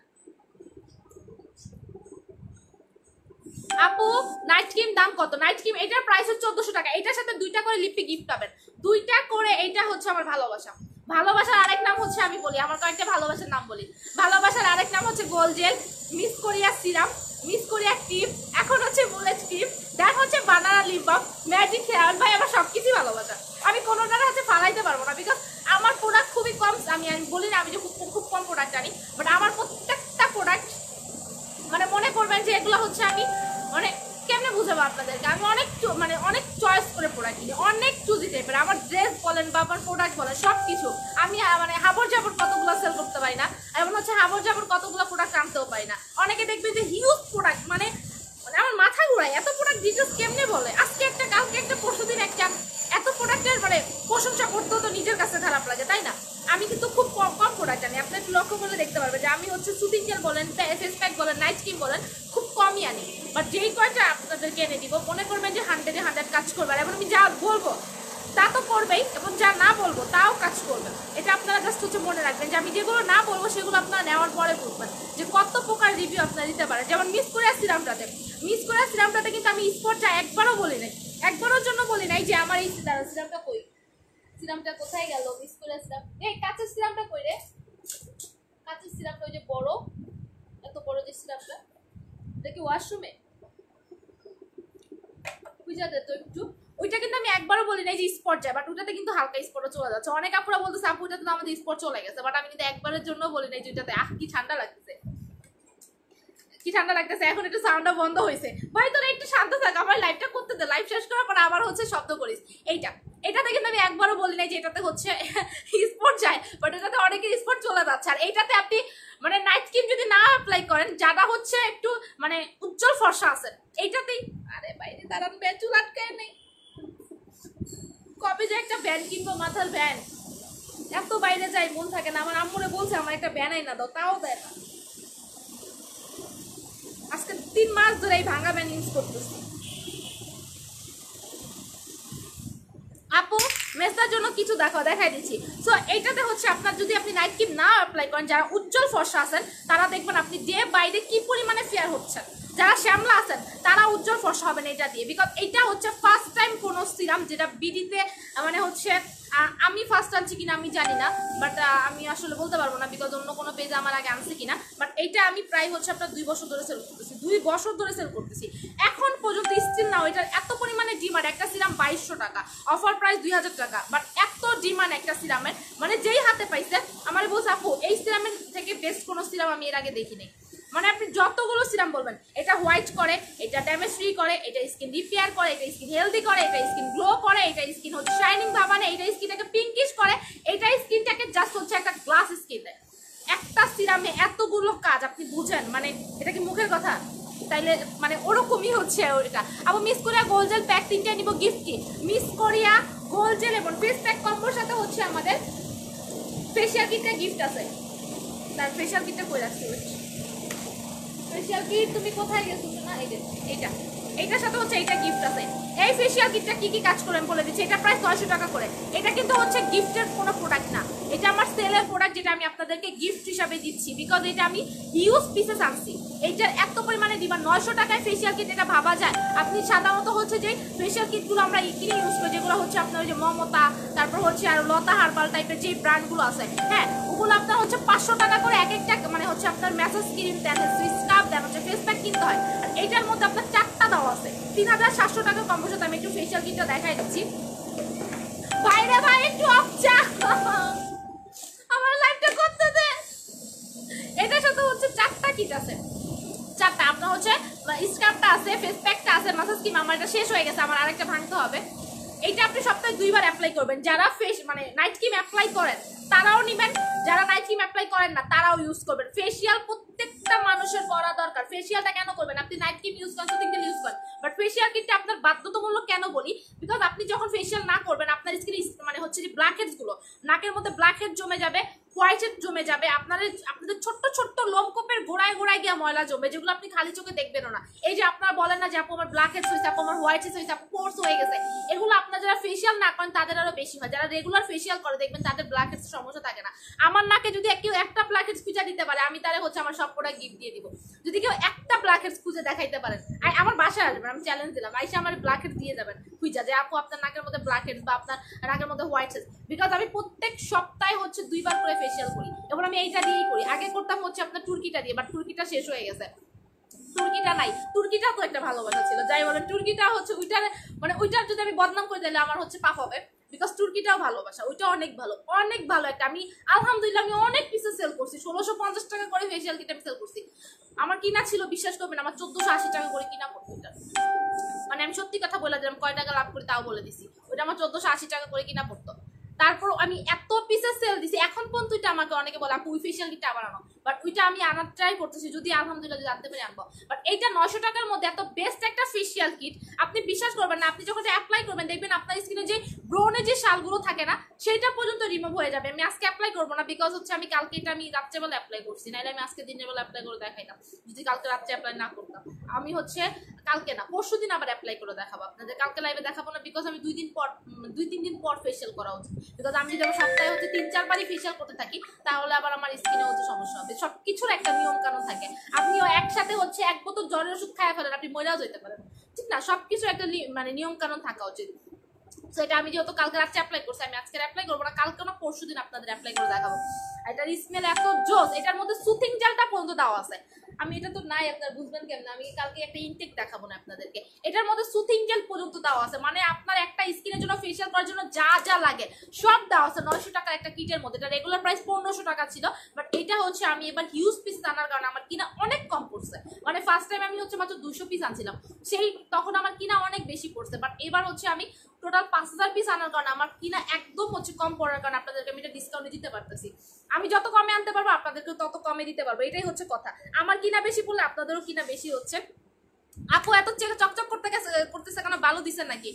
আপু নাইট ক্রিম দাম কত নাইট ক্রিম এটার প্রাইস হচ্ছে 1400 টাকা এটার সাথে দুইটা করে লিপি গিফট পাবেন দুইটা করে এটা হচ্ছে আমার ভালোবাসা ভালোবাসার আরেক নাম হচ্ছে আমি বলি আমার কয়েকটা ভালোবাসার নাম বলি ভালোবাসার আরেক নাম হচ্ছে gold gel miss Korea serum miss Korea cream এখন হচ্ছে বুলেট ক্রিম দেখ হচ্ছে banana lip balm magic hair ভাই আমার সব কিছুই ভালোবাসা আমি কোনোটার হাতে ফালাইতে পারবো না বিকজ আমার প্রোডাক্ট খুবই কম আমি আমি বলি না আমি যে খুব খুব কম প্রোডাক্ট জানি বাট আমার প্রত্যেকটা প্রোডাক্ট মানে মনে করবেন যে এগুলো হচ্ছে আমি অনেক কেমনে বুঝাবো আপনাদেরকে আমি অনেক মানে অনেক চয়েস করে প্রোডাক্ট কিনি অনেক চুজি টাইপের আমার ড্রেস বলেন বা আমার প্রোডাক্ট বলেন সব কিছু আমি মানে হাবর জাবর কতগুলো সেল করতে পারি না এমন হচ্ছে হাবর জাবর কতগুলো প্রোডাক্ট আনতেও পারি না অনেকে দেখবে যে হিউজ প্রোডাক্ট মানে মানে আমার মাথা ঘুরায় এত প্রোডাক্ট ডিটেলস কেমনে বলে আজকে একটা কালকে একটা পরশুদিন একটা এত প্রোডাক্টের মানে প্রশংসা করতেও তো নিজের কাছে খারাপ লাগে তাই না আমি কিন্তু খুব কম কম প্রোডাক্ট আনি আপনি লক্ষ্য করলে দেখতে পারবেন যে আমি হচ্ছে সুতিং জেল বলেন ফেস প্যাক বলেন নাইট ক্রিম বলেন খুব কমই আনি বাট যেই কয়টা আপনাদেরকে এনে দিব মনে করবেন যে 100-100 কাজ করবে এবং আমি যা বলবো তা তো করবেই এবং যা না বলবো তাও কাজ করবে এটা আপনারা জাস্ট হচ্ছে মনে রাখবেন যে আমি যেগুলো না বলবো সেগুলো আপনারা নেওয়ার পরে বুঝবেন যে কত প্রকার রিভিউ আপনারা দিতে পারেন যেমন মিস কোরিয়া সিরামটাতে কিন্তু আমি স্পটটা একবারও বলি নাই একবারের জন্য বলি নাই যে আমার এই সিরামটা কই সিরামটা কোথায় গেল মিস কোরিয়া সিরাম এই কাঁচের সিরামটা কই রে কাঁচের সিরামটা ওই যে বড় এত বড় যে সিরামটা দেখি ওয়াশরুমে বুঝা দে তো একটু ওইটা কিন্তু আমি একবারও বলি নাই যে স্পট যায় বাট ওটাতে কিন্তু হালকা স্পটও চলে যাচ্ছে অনেক আপুরা বলতেছে আপু ওটাতে তো আমাদের স্পট চলে গেছে বাট আমি কিন্তু একবারের জন্য বলি নাই যে ওইটাতে আহ কি ঠান্ডা লাগতেছে কি ঠান্ডা লাগতেছে এখন একটু সাউন্ডটা বন্ধ হয়েছে ভাই তোরা একটু শান্ত থাক আমার লাইভটা করতে দে লাইভ শেষ করার পর আবার হচ্ছে শব্দ করিস এইটা এটাতে কিন্তু আমি একবারও বলি নাই যে এটাতে হচ্ছে স্পট যায় বাট এটাতে অনেকের স্পট চলে যাচ্ছে আর এইটাতে আপনি মানে নাইট ক্রিম যদি না অ্যাপ্লাই করেন যারা হচ্ছে একটু মানে উজ্জ্বল ফর্সা আছেন এইটাতেই আরে বাইরে দাঁড়ান ব্যাচুল আটকায় নেই কবে যে একটা ব্যান কিনবো মাথার ব্যান এত বাইরে যায় মন থাকে না আমার আম্মুরে বলছে আমার একটা ব্যান আই না দাও তাও দেয় না আজকে 3 মাস ধরে এই ভাঙা ব্যান ইউজ করতেছি কিছু দেখো দেখাই দিচ্ছি। সো এইটাতে হচ্ছে আপনার যদি আপনি নাইট ক্রিম না অ্যাপ্লাই করেন, যারা উজ্জ্বল ফর্সা আছেন তারা দেখবেন আপনি ডে বাই ডে কি পরিমাণে ফেয়ার হচ্ছেন, যারা শ্যামলা আছেন তারা উজ্জ্বল ফর্সা হবেন এটা দিয়ে। বিকজ এটা হচ্ছে ফার্স্ট টাইম কোনো সিরাম যেটা বিডিতে মানে হচ্ছে আমি ফার্স্ট আনছি কিনা আমি জানি না, বাট আমি আসলে বলতে পারবো না বিকজ অন্য কোনো পেজ আমার আগে আনছে কিনা, বাট এইটা আমি প্রায় হচ্ছে আপনার 2 বছর ধরে সেল করতেছি, 2 বছর ধরে সেল করতেছি এখন পর্যন্ত স্টিল নাও এটার এত পরিমাণে ডিমান্ড। একটা সিরাম 2200 টাকা, অফার প্রাইস 2000 টাকা, বাট এত ডিমান্ড একটা সিরামের, মানে যেই হাতে পাইছে আমার বলছে আপু এই সিরামের থেকে বেস্ট কোনো সিরাম আমি এর আগে দেখিনি। মানে আপনি যতগুলো সিরাম বলবেন এটা হোয়াইট করে, এটা ড্যামেজ ফ্রি করে, এটা স্কিন রিপেয়ার করে, এটা স্কিন হেলদি করে, এটা স্কিন গ্লো করে, এটা স্কিন হচ্ছে শাইনিং ভাব আনে, এটা স্কিনটাকে পিঙ্কিশ করে, এটা স্কিনটাকে জাস্ট হচ্ছে একটা গ্লাস স্কিন দেয়। একটা সিরামে এতগুলো কাজ আপনি বুঝেন, মানে এটা কি মুখের কথা? তাইলে মানে ওরকমই হচ্ছে এটা। আবার miss Korea gold gel pack 3টা নিব গিফট কি, মিস কোরিয়া গোল জেল এবং ফেস প্যাক কম্বোর সাথে হচ্ছে আমাদের ফেশিয়াল কিটটা গিফট আছে। তার ফেশিয়াল কিটটা কই রাখছি? ফেশিয়াল কিট তুমি কোথায় গেছো না? এই যে এইটা, এইটার সাথে হচ্ছে এইটা গিফট আছে। এই ফেশিয়াল কিটটা কি কি কাজ করে আমি বলে দিচ্ছি। এটা প্রায় 600 টাকা করে। এটা কিন্তু হচ্ছে গিফটের কোনো প্রোডাক্ট না, এটা আমার সেলের প্রোডাক্ট যেটা আমি আপনাদেরকে গিফট হিসাবে দিচ্ছি, বিকজ এটা আমি হিউজ পিসেস আনছি। এইটার এত পরিমাণে ডিমান্ড, 900 টাকায় ফেশিয়াল কিট, এটা ভাবা যায়। আপনি সাধারণত হচ্ছে যে ফেশিয়াল কিটগুলো আমরা কিনে ইউজ করি, যেগুলো হচ্ছে আপনার ওই যে মমতা, তারপর হচ্ছে আর লতা হার্বাল টাইপের যে ব্র্যান্ডগুলো আছে, হ্যাঁ ওগুলো আপনার হচ্ছে 500 টাকা করে এক একটা, মানে হচ্ছে আপনার ম্যাসাজ ক্রিম দেন, স্কার্ফ দেন, হচ্ছে ফেস প্যাক কিনতে হয়। আর এইটার মধ্যে আপনার 4টা দেওয়া আছে 3700 টাকা কম বসে। আমি একটু ফেশিয়াল কিটটা দেখাই দিচ্ছি। বাইরে ভাই একটু অপচা আমার লাইফটা করতে দে। এটার সাথে হচ্ছে 4টা কিট আছে, 4টা আপনার হচ্ছে স্কার্ফটা আছে, ফেস প্যাকটা আছে, ম্যাসাজ ক্রিম। আমার এটা শেষ হয়ে গেছে, আমার আরেকটা ভাঙতে হবে। এইটা আপনি সপ্তাহে 2 বার অ্যাপ্লাই করবেন। যারা ফেস মানে নাইট ক্রিম অ্যাপ্লাই করেন তারাও নেবেন, যারা নাইট ক্রিম অ্যাপ্লাই করেন না তারাও ইউজ করবেন। ফেশিয়াল প্রত্যেকটা মানুষের করা দরকার। ফেশিয়ালটা কেন করবেন? আপনি নাইট ক্রিম ইউজ করেন, শুধু ইউজ করেন, বাট ফেশিয়াল কিটটা আপনার বাধ্যতামূলক কেন বলি, বিকজ আপনি যখন ফেশিয়াল না করবেন আপনার স্কিনে মানে হচ্ছে যে ব্ল্যাকহেডসগুলো, নাকের মধ্যে ব্ল্যাকহেড জমে যাবে, হোয়াইট হেড জমে যাবে, আপনাদের ছোট্ট ছোট্ট লোমকূপের গোড়ায় গোড়ায় গিয়ে ময়লা জমবে, যেগুলো আপনি খালি চোখে দেখবেন না। এই যে আপনারা বলেন না যে আপু আমার ব্ল্যাকহেড হয়েছে, আপু আমার হোয়াইট হেড হয়েছে, আপু পোর্স হয়ে গেছে, এগুলো আপনারা যারা ফেশিয়াল না করেন তাদের আরও বেশি হয়। যারা রেগুলার ফেশিয়াল করে দেখবেন তাদের ব্ল্যাকহেডসের সমস্যা থাকে না। আমার নাকে যদি কেউ একটা ব্ল্যাকহেডস খুঁজে দিতে পারে আমি তাহলে হচ্ছে আমার সব কটা গিফট দিয়ে দিব। যদি কেউ একটা ব্ল্যাকহেডস খুঁজে দেখাইতে পারেন আমার বাসায় আসবেন, আমি চ্যালেঞ্জ দিলাম, আইসা আমার ব্ল্যাকহেড দিয়ে যাবেন খুঁজা যে আপু আপনার নাকের মধ্যে ব্ল্যাকহেডস বা আপনার নাকের মধ্যে হোয়াইট হেড। বিকজ আমি প্রত্যেক সপ্তাহে হচ্ছে 2 বার করে ফেশিয়াল করি, এবং আমি এইটা দিয়েই করি। আগে করতাম হচ্ছে আপনার তুর্কিটা দিয়ে, বাট তুর্কিটা শেষ হয়ে গেছে, তুর্কিটা নাই। তুর্কিটা তো একটা ভালোবাসা ছিল, যাই বলেন তুর্কিটা হচ্ছে ওইটার মানে ওইটার যদি আমি বদনাম করে দিলে আমার হচ্ছে পাপ হবে, বিকজ তুর্কিটাও ভালোবাসা, ওইটা অনেক ভালো, অনেক ভালো একটা। আমি আলহামদুলিল্লাহ আমি অনেক পিসে সেল করছি, 1650 টাকা করে ফেশিয়াল কিট আমি সেল করছি। আমার কিনা ছিল বিশ্বাস করবেন আমার 1480 টাকা করে কিনা করতো এটা, মানে আমি সত্যি কথা বলে দিলাম কয় টাকা লাভ করি তাও বলে দিছি, ওইটা আমার 1480 টাকা করে কিনা পড়তো। তারপর আমি এত পিসের সেল দিছি, এখন পর্যন্ত ওইটা আমাকে অনেকে বলে আপু ওই ফেশিয়াল কিটটা আবার আনো, বাট ওইটা আমি আনার ট্রাই করতেছি, যদি আলহামদুলিল্লাহ জানতে পারি আনবো। বাট এইটা 900 টাকার মধ্যে এত বেস্ট একটা ফেশিয়াল কিট, আপনি বিশ্বাস করবেন না। আপনি যখন অ্যাপ্লাই করবেন দেখবেন আপনার স্কিনে যে ব্রোনে যে শালগুলো থাকে না সেটা পর্যন্ত রিমুভ হয়ে যাবে। আমি আজকে অ্যাপ্লাই করবো না, বিকজ হচ্ছে আমি কালকে এটা আমি রাত্রেবেলা অ্যাপ্লাই করছি, নাহলে আমি আজকে দিনের বেলা অ্যাপ্লাই করে দেখাইতাম। যদি কালকে রাত্রে অ্যাপ্লাই না করতাম, আমি হচ্ছে কালকে না পরশু দিন আবার অ্যাপ্লাই করে দেখাবো আপনাদের, কালকে লাইভে দেখাবো না, বিকজ আমি 2-3 দিন পর ফেশিয়াল করা উচিত। বিকজ আমি যখন সপ্তাহে হচ্ছে 3-4 বারই ফেশিয়াল করতে থাকি তাহলে আবার আমার স্কিনে হচ্ছে সমস্যা হবে। সব কিছুর একটা নিয়ম কানুন থাকে, আপনিও একসাথে হচ্ছে 1 বোতল জ্বরের ওষুধ খাইয়া ফেলেন আপনি ময়লাও যেতে পারেন, ঠিক না? সব কিছুর একটা মানে নিয়ম কানুন থাকা উচিত। সো এটা আমি যেহেতু কালকে রাত্রে অ্যাপ্লাই করছি, আমি আজকে অ্যাপ্লাই করবো না, কালকে না পরশু দিন আপনাদের অ্যাপ্লাই করে দেখাবো। এটার স্মেল এত জোস, এটার মধ্যে সুথিং জেলটা পর্যন্ত দেওয়া আছে। আমি এটা তো নাই, আপনারা বুঝবেন কেমনে, আমি কালকে একটা ইনটেক দেখাবো না আপনাদেরকে। এটার মধ্যে সুথিং জেল পর্যন্ত দেওয়া আছে, মানে আপনার একটা স্কিনের জন্য ফেশিয়াল করার জন্য যা যা লাগে সব দেওয়া আছে 900 টাকার একটা কিটের মধ্যে। এটা রেগুলার প্রাইস 1500 টাকা ছিল, বাট এটা হচ্ছে আমি এবার হিউজ পিস আনার কারণে আমার কিনা অনেক কম পড়ছে। মানে ফার্স্ট টাইম আমি হচ্ছে মাত্র 200 পিস আনছিলাম, সেই তখন আমার কিনা অনেক বেশি পড়ছে, বাট এবার হচ্ছে আমি টোটাল 5000 পিস আনার কারণে আমার কিনা একদম হচ্ছে কম পড়ার কারণে আপনাদেরকে আমি এটা ডিসকাউন্টে দিতে পারতেছি। আমি যত কমে আনতে পারবো আপনাদেরকে তত কমে দিতে পারবো, এটাই হচ্ছে কথা। আমার কিনা বেশি পড়লে আপনাদেরও কিনা বেশি হচ্ছে। আপু এত চকচক করতেছে কেন, বালু দিচ্ছেন নাকি?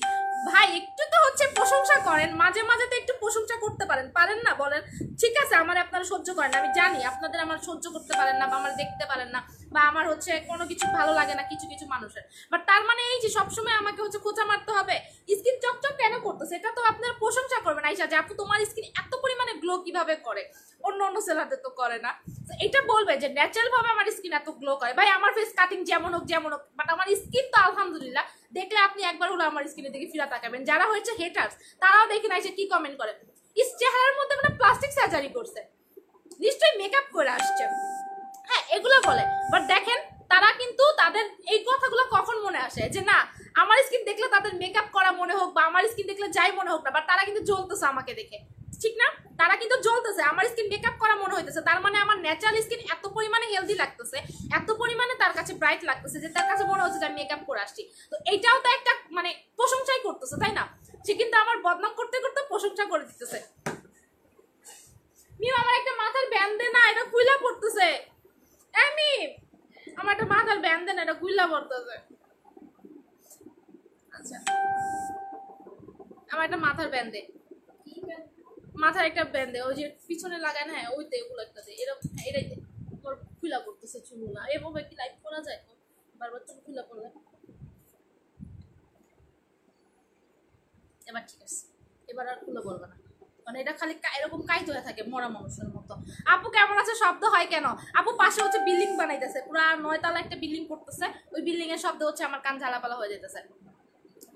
ভাই একটু তো হচ্ছে প্রশংসা করেন, মাঝে মাঝে তো একটু প্রশংসা করতে পারেন, পারেন না বলেন? ঠিক আছে, আমার আপনারা সহ্য করেন, আমি জানি আপনাদের আমার সহ্য করতে পারেন না, বা আমার দেখতে পারেন না, বা আমার হচ্ছে কোনো কিছু ভালো লাগে না কিছু কিছু মানুষের, বাট তার মানে এই যে সবসময় আমাকে হচ্ছে খোঁচা মারতে হবে स्किन चकचक কেন করতেছে এটা তো আপনারা প্রশংসা করবেন আয়শা যে আপু তোমার স্কিন এত পরিমাণে গ্লো কিভাবে করে অন্য অন্য সেলারদের তো করে না। এটা বলবে যে ন্যাচারাল ভাবে আমার স্কিন এত গ্লো করে ভাই আমার ফেস কাটিং যেমন হোক বাট আমার স্কিন তো আলহামদুলিল্লাহ দেখলে আপনি একবার হলো আমার স্কিনের দিকে ফিরে তাকাবেন। যারা হয়েছে হেটার্স তারাও দেখেন আয়শা কি কমেন্ট করে ইস চেহারার মধ্যে কোনো প্লাস্টিক সার্জারি করছে নিশ্চয়ই মেকআপ করে আসছে হ্যাঁ এগুলো বলে বাট দেখেন তারা কিন্তু তাদের এই কথাগুলো কখন মনে আসে যে না আমার স্কিন দেখলে তাদের মেকআপ করা মনে হোক বা আমার স্কিন দেখলে যাই মনে হোক না বাট তারা কিন্তু জ্বলতেছে আমাকে দেখে ঠিক না তারা কিন্তু জ্বলতেছে আমার স্কিন মেকআপ করা মনে হইতেছে তার মানে আমার ন্যাচারাল স্কিন এত পরিমাণে হেলদি লাগতেছে এত পরিমাণে তার কাছে ব্রাইট লাগতেছে যে তার কাছে মনে হচ্ছে যে আমি মেকআপ করে আসছি। তো এটাও তো একটা মানে প্রশংসাই করতেছে তাই না সে কিন্তু আমার বদনাম করতে করতে প্রশংসা করে দিতেছে। মিম আমার একটা মাথার ব্যান্ডে না এটা খুইলা পড়তেছে আমি আমার একটা মাথার ব্যান্ডে না এটা খুইলা পড়তেছে আচ্ছা আমার একটা মাথার ব্যান্ডে মাথার একটা ব্যান্ডে ওই যে পিছনে লাগায় না ওই তো এগুলো একটা দেয় এরকম এটাই তোর খুইলা পড়তেছে চুল না এভাবে কি লাইভ করা যায় বারবার চুল খুইলা পড়লে এবার ঠিক আছে এবার আর খুলে বলবো না মানে এটা খালি এরকম কাইত হয়ে থাকে মরা মানুষের মতো। আপু কেমন আছে শব্দ হয় কেন আপু পাশে হচ্ছে বিল্ডিং বানাইতেছে পুরো 9 তলা একটা বিল্ডিং করতেছে ওই বিল্ডিং এর শব্দ হচ্ছে আমার কান ঝালাপালা হয়ে যেতেছে।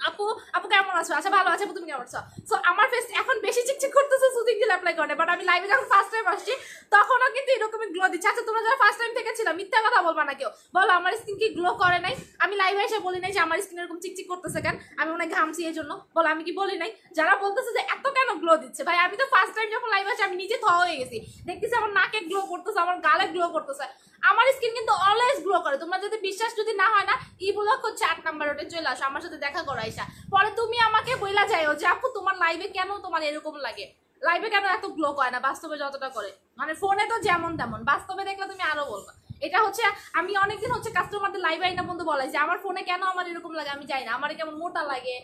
আপু আপু কেমন আছো আচ্ছা ভালো আছে আপু তুমি কেমন আছো সো আমার ফেস এখন বেশি চিকচিক করতেছে সুদিন দিলে অ্যাপ্লাই করে বাট আমি লাইভে যখন ফার্স্ট টাইম আসছি তখনও কিন্তু এরকমই গ্লো দিচ্ছে। আচ্ছা তোমরা যারা ফার্স্ট টাইম থেকে ছিল মিথ্যা কথা বলবা না কেউ বলো আমার স্কিন কি গ্লো করে নাই আমি লাইভে এসে বলি নাই যে আমার স্কিন এরকম চিকচিক করতেছে কেন আমি মনে হয় ঘামছি এই জন্য বলো আমি কি বলি নাই যারা বলতেছে যে এত কেন গ্লো দিচ্ছে ভাই আমি তো ফার্স্ট টাইম যখন লাইভে আসছি আমি নিজে থ হয়ে গেছি দেখতেছি আমার নাকে গ্লো করতেছে আমার গালে গ্লো করতেছে আমার স্কিন কিন্তু অলওয়েজ গ্লো করে তোমরা যদি বিশ্বাস যদি না হয় না ই ব্লক হচ্ছে 8 নাম্বার ওটা চলে আসো আমার সাথে দেখা করো আয়শা পরে তুমি আমাকে বইলা যাও যে আপু তোমার লাইভে কেন তোমার এরকম লাগে লাইভে কেন এত গ্লো করে না বাস্তবে যতটা করে মানে ফোনে তো যেমন তেমন বাস্তবে দেখলে তুমি আরো বলবা। এটা হচ্ছে আমি অনেকদিন হচ্ছে কাস্টমারদের লাইভে আইনা বন্ধু বলাই যে আমার ফোনে কেন আমার এরকম লাগে আমি জানি না আমার কেমন মোটা লাগে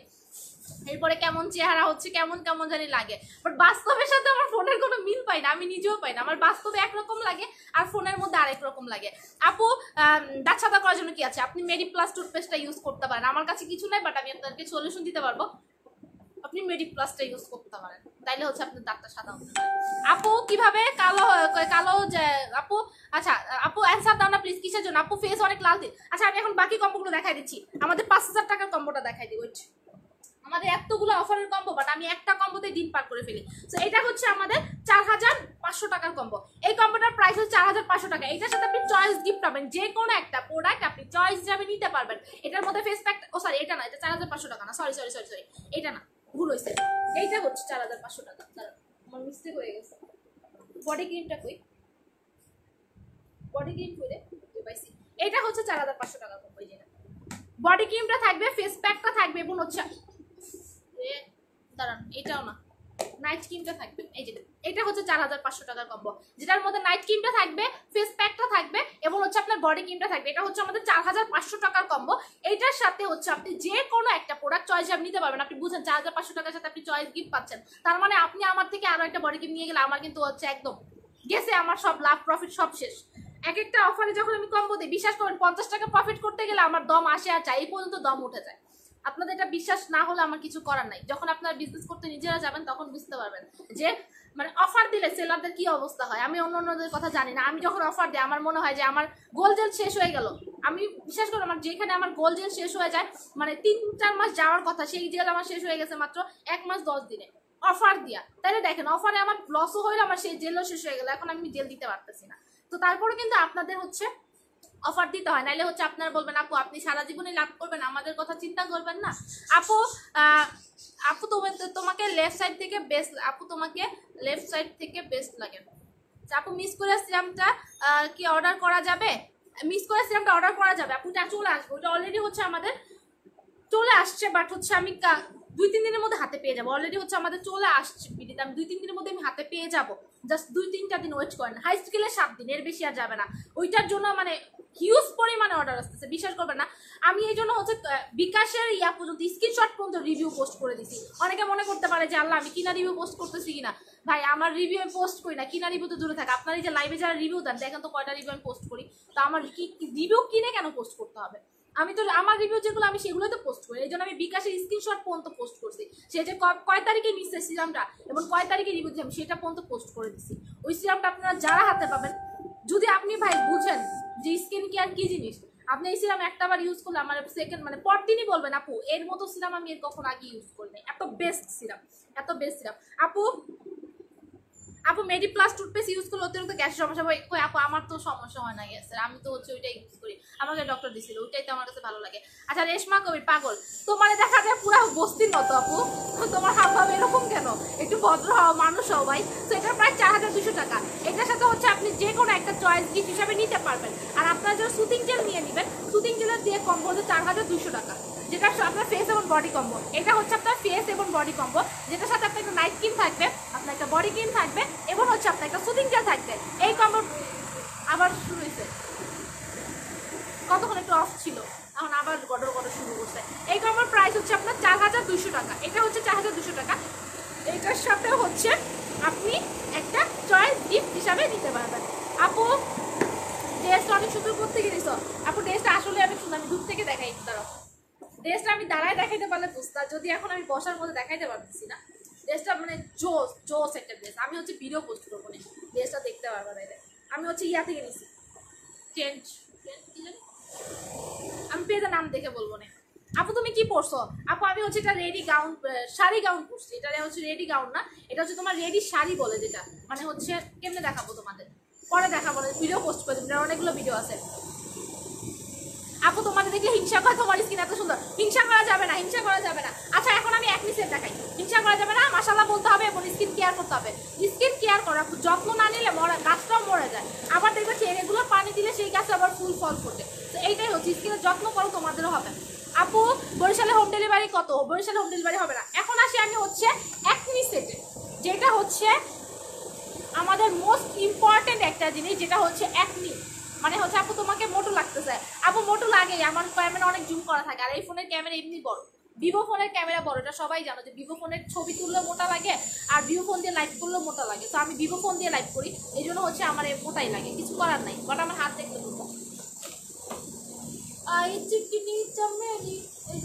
এরপরে কেমন চেহারা হচ্ছে কেমন কেমন জানি লাগে বাট বাস্তবের সাথে আমার ফোনের কোনো মিল পাই না আমি নিজেও পাই না আমার বাস্তবে একরকম লাগে আর ফোনের মধ্যে আরেক রকম লাগে। আপু দাঁত সাদা করার জন্য কি আছে আপনি মেডি প্লাস টুথপেস্টটা ইউজ করতে পারেন আমার কাছে কিছু নাই বাট আমি আপনাদেরকে সলিউশন দিতে পারবো আপনি মেডি প্লাসটা ইউজ করতে পারেন তাইলে হচ্ছে আপনার দাঁতটা সাদা হতে পারে। আপু কিভাবে কালো কালো আপু আচ্ছা আপু অ্যান্সার দাও না প্লিজ কিসের জন্য আপু ফেস অনেক লাল দিন আচ্ছা আমি এখন বাকি কম্বোগুলো দেখাই দিচ্ছি আমাদের 5000 টাকার কম্বোটা দেখাই দিই ওইটা আমাদের এতগুলো অফারের কম্বো বাট আমি একটা কম্বোতে দিন পার করে ফেলি সো এটা হচ্ছে আমাদের 4500 টাকার কম্বো এই কম্বোটার প্রাইস হচ্ছে 4500 টাকা এটার সাথে আপনি চয়েস গিফট পাবেন যে কোনো একটা প্রোডাক্ট আপনি চয়েস হিসাবে নিতে পারবেন এটার মধ্যে ফেস প্যাক ও সরি এটা না এটা 4500 টাকা না সরি সরি সরি সরি এটা না ভুল হয়েছে এইটা হচ্ছে 4500 টাকা আমার মিস্টেক হয়ে গেছে। বডি ক্রিমটা কই বডি ক্রিম করে পাইছি এটা হচ্ছে 4500 টাকা কম্বো যেটা বডি ক্রিমটা থাকবে ফেস প্যাকটা থাকবে এবং হচ্ছে দাঁড়ান এটাও না নাইট ক্রিমটা থাকবে এই যে এটা হচ্ছে 4500 টাকার কম্বো যেটার মধ্যে নাইট ক্রিমটা থাকবে ফেস প্যাকটা থাকবে এবং হচ্ছে আপনার বডি ক্রিমটা থাকবে এটা হচ্ছে আমাদের 4500 টাকার কম্বো এটার সাথে হচ্ছে আপনি যে কোনো একটা প্রোডাক্ট চয়েস আপনি নিতে পারবেন আপনি বুঝছেন 4500 টাকার সাথে আপনি চয়েস গিফট পাচ্ছেন তার মানে আপনি আমার থেকে আরও একটা বডি ক্রিম নিয়ে গেলে আমার কিন্তু হচ্ছে একদম গেছে আমার সব লাভ প্রফিট সব শেষ। এক একটা অফারে যখন আমি কম্বো দিই বিশ্বাস করেন 50 টাকা প্রফিট করতে গেলে আমার দম আসে আর চাই এই পর্যন্ত দম উঠে যায় আপনাদের এটা বিশ্বাস না হলে আমার কিছু করার নাই যখন আপনারা বিজনেস করতে নিজেরা যাবেন তখন বুঝতে পারবেন যে মানে অফার দিলে সেলারদের কি অবস্থা হয়। আমি অন্যদের কথা জানি না আমি যখন অফার দিই আমার মনে হয় যে আমার গোল জেল শেষ হয়ে গেল আমি বিশ্বাস করি আমার যেখানে আমার গোল জেল শেষ হয়ে যায় মানে 3-4 মাস যাওয়ার কথা সেই জেল আমার শেষ হয়ে গেছে মাত্র 1 মাস 10 দিনে অফার দিয়া তাহলে দেখেন অফারে আমার লসও হইলো আমার সেই জেলও শেষ হয়ে গেল এখন আমি জেল দিতে পারতেছি না তো তারপরে কিন্তু আপনাদের হচ্ছে অফার দিতে হয় নাহলে হচ্ছে আপনারা বলবেন আপু আপনি সারা জীবনে লাভ করবেন আমাদের কথা চিন্তা করবেন না আপু আপু তোমাকে লেফট সাইড থেকে বেস্ট আপু তোমাকে লেফট সাইড থেকে বেস্ট লাগে আপু মিস করে সিরামটা কি অর্ডার করা যাবে মিস করে সিরামটা অর্ডার করা যাবে আপুটা চলে আসবে ওটা অলরেডি হচ্ছে আমাদের চলে আসছে বাট হচ্ছে আমি 2-3 দিনের মধ্যে হাতে পেয়ে যাবো অলরেডি হচ্ছে আমাদের চলে আসছে ভিডিওটা আমি 2-3 দিনের মধ্যে আমি হাতে পেয়ে যাবো জাস্ট 2-3 দিন ওয়েট করেন হাই স্কেলে 7 দিন এর বেশি আর যাবে না ওইটার জন্য মানে হিউজ পরিমাণে অর্ডার আসতেছে বিশ্বাস করবেন না আমি এই জন্য হচ্ছে বিকাশের ইয়া পর্যন্ত স্ক্রিনশট পর্যন্ত রিভিউ পোস্ট করে দিছি অনেকে মনে করতে পারে যে আল্লাহ আমি কিনা রিভিউ পোস্ট করতেছি কিনা ভাই আমার রিভিউ আমি পোস্ট করি না কিনা রিভিউ তো দূরে থাকে আপনার এই যে লাইভে যারা রিভিউ দেন দেখেন তো কয়টা রিভিউ আমি পোস্ট করি তো আমার কি রিভিউ কিনে কেন পোস্ট করতে হবে আপু মেডি প্লাস টুথপেস্ট ইউজ করলে অতিরিক্ত গ্যাসের সমস্যা হয়। কই আপু আমার তো সমস্যা হয় না স্যার, আমি তো হচ্ছে ওইটাই ইউজ করি, আমাকে ডক্টর দিছিল, ওইটাই তো আমার কাছে ভালো লাগে। আচ্ছা রেশমা কবির পাগল, তোমার দেখা যায় পুরো বস্তির মতো আপু, তোমার হাবভাব এরকম কেন? একটু ভদ্র হও, মানুষ হও ভাই। তো এটা প্রায় 4200 টাকা। এটার সাথে হচ্ছে আপনি যে কোনো একটা চয়েস গিফট হিসাবে নিতে পারবেন। আর আপনারা যখন সুতিং জেল নিয়ে নেবেন, সুতিং জেলের দিয়ে কম বলতে 4200 টাকা, যেটা আপনার ফেস এবং বডি কম্বো। এটা হচ্ছে আপনার ফেস এবং বডি কম্বো, যেটার সাথে আপনার একটা নাইট ক্রিম থাকবে, আপনার একটা বডি ক্রিম থাকবে এবং হচ্ছে আপনার একটা সুদিং জেল থাকবে। এই কম্বো আবার শুরু হয়েছে, কতক্ষণ একটু অফ ছিল, এখন আবার গড়র গড়র শুরু করছে। এই কম্বোর প্রাইস হচ্ছে আপনার 4200 টাকা। এটা হচ্ছে 4200 টাকা। এইটার সাথে হচ্ছে আপনি একটা চয়েস গিফট হিসাবে নিতে পারবেন। আপু ড্রেসটা অনেক সুন্দর, কোথেকে নিস আপু ড্রেসটা? আসলে আমি শুনলাম, আমি দূর থেকে দেখাই, দাঁড়াও ড্রেসটা আমি দাঁড়ায় দেখাইতে পারলে বুঝতাম, যদি এখন আমি বসার মধ্যে দেখাইতে পারতেছি না। ড্রেসটা মানে জোস জোস একটা ড্রেস, আমি হচ্ছে ভিডিও পোস্ট করবো, ড্রেসটা দেখতে পারবো। তাইলে আমি হচ্ছে ইয়া থেকে নিছি, চেঞ্জ আমি পেজের নাম দেখে বলবো না। আপু তুমি কি পরছো? আপু আমি হচ্ছে এটা রেডি গাউন, শাড়ি গাউন পরছি। এটা হচ্ছে রেডি গাউন না, এটা হচ্ছে তোমার রেডি শাড়ি বলে, যেটা মানে হচ্ছে কেমনে দেখাবো তোমাদের, পরে দেখাবো, ভিডিও পোস্ট করে দেবো, অনেকগুলো ভিডিও আছে। আপু তোমাদের দেখলে হিংসা করা, তোমার স্কিন এত সুন্দর, হিংসা করা যাবে না, হিংসা করা যাবে না। আচ্ছা এখন আমি এক মিনিট দেখাই, হিংসা করা যাবে না, মাশাআল্লাহ বলতে হবে এবং স্কিন কেয়ার করতে হবে। স্কিন কেয়ার করা, যত্ন না নিলে গাছটাও মরে যায়। আবার দেখবে এগুলো পানি দিলে সেই গাছে আবার ফুল ফল ফোটে। তো এইটাই হচ্ছে স্কিনের যত্ন করো, তোমাদেরও হবে। আপু বরিশালে হোম ডেলিভারি কত? বরিশালে হোম ডেলিভারি হবে না। এখন আসি আমি হচ্ছে এক মিনিট সেটে, যেটা হচ্ছে আমাদের মোস্ট ইম্পর্টেন্ট একটা জিনিস, যেটা হচ্ছে এক মিনিট মানে হচ্ছে আপু তোমাকে মোটো লাগতে চায়। আপু মোটো লাগে, আমার ক্যামেরা অনেক জুম করা থাকে, আর এই ফোনের ক্যামেরা এমনি বড়, ভিভো ফোনের ক্যামেরা বড়, এটা সবাই জানো যে ভিভো ফোনের ছবি তুললেও মোটা লাগে আর ভিভো ফোন দিয়ে লাইভ করলেও মোটা লাগে। তো আমি ভিভো ফোন দিয়ে লাইভ করি, এই জন্য হচ্ছে আমার মোটাই লাগে, কিছু করার নাই। বাট আমার হাত দেখতে বলবো, এই যে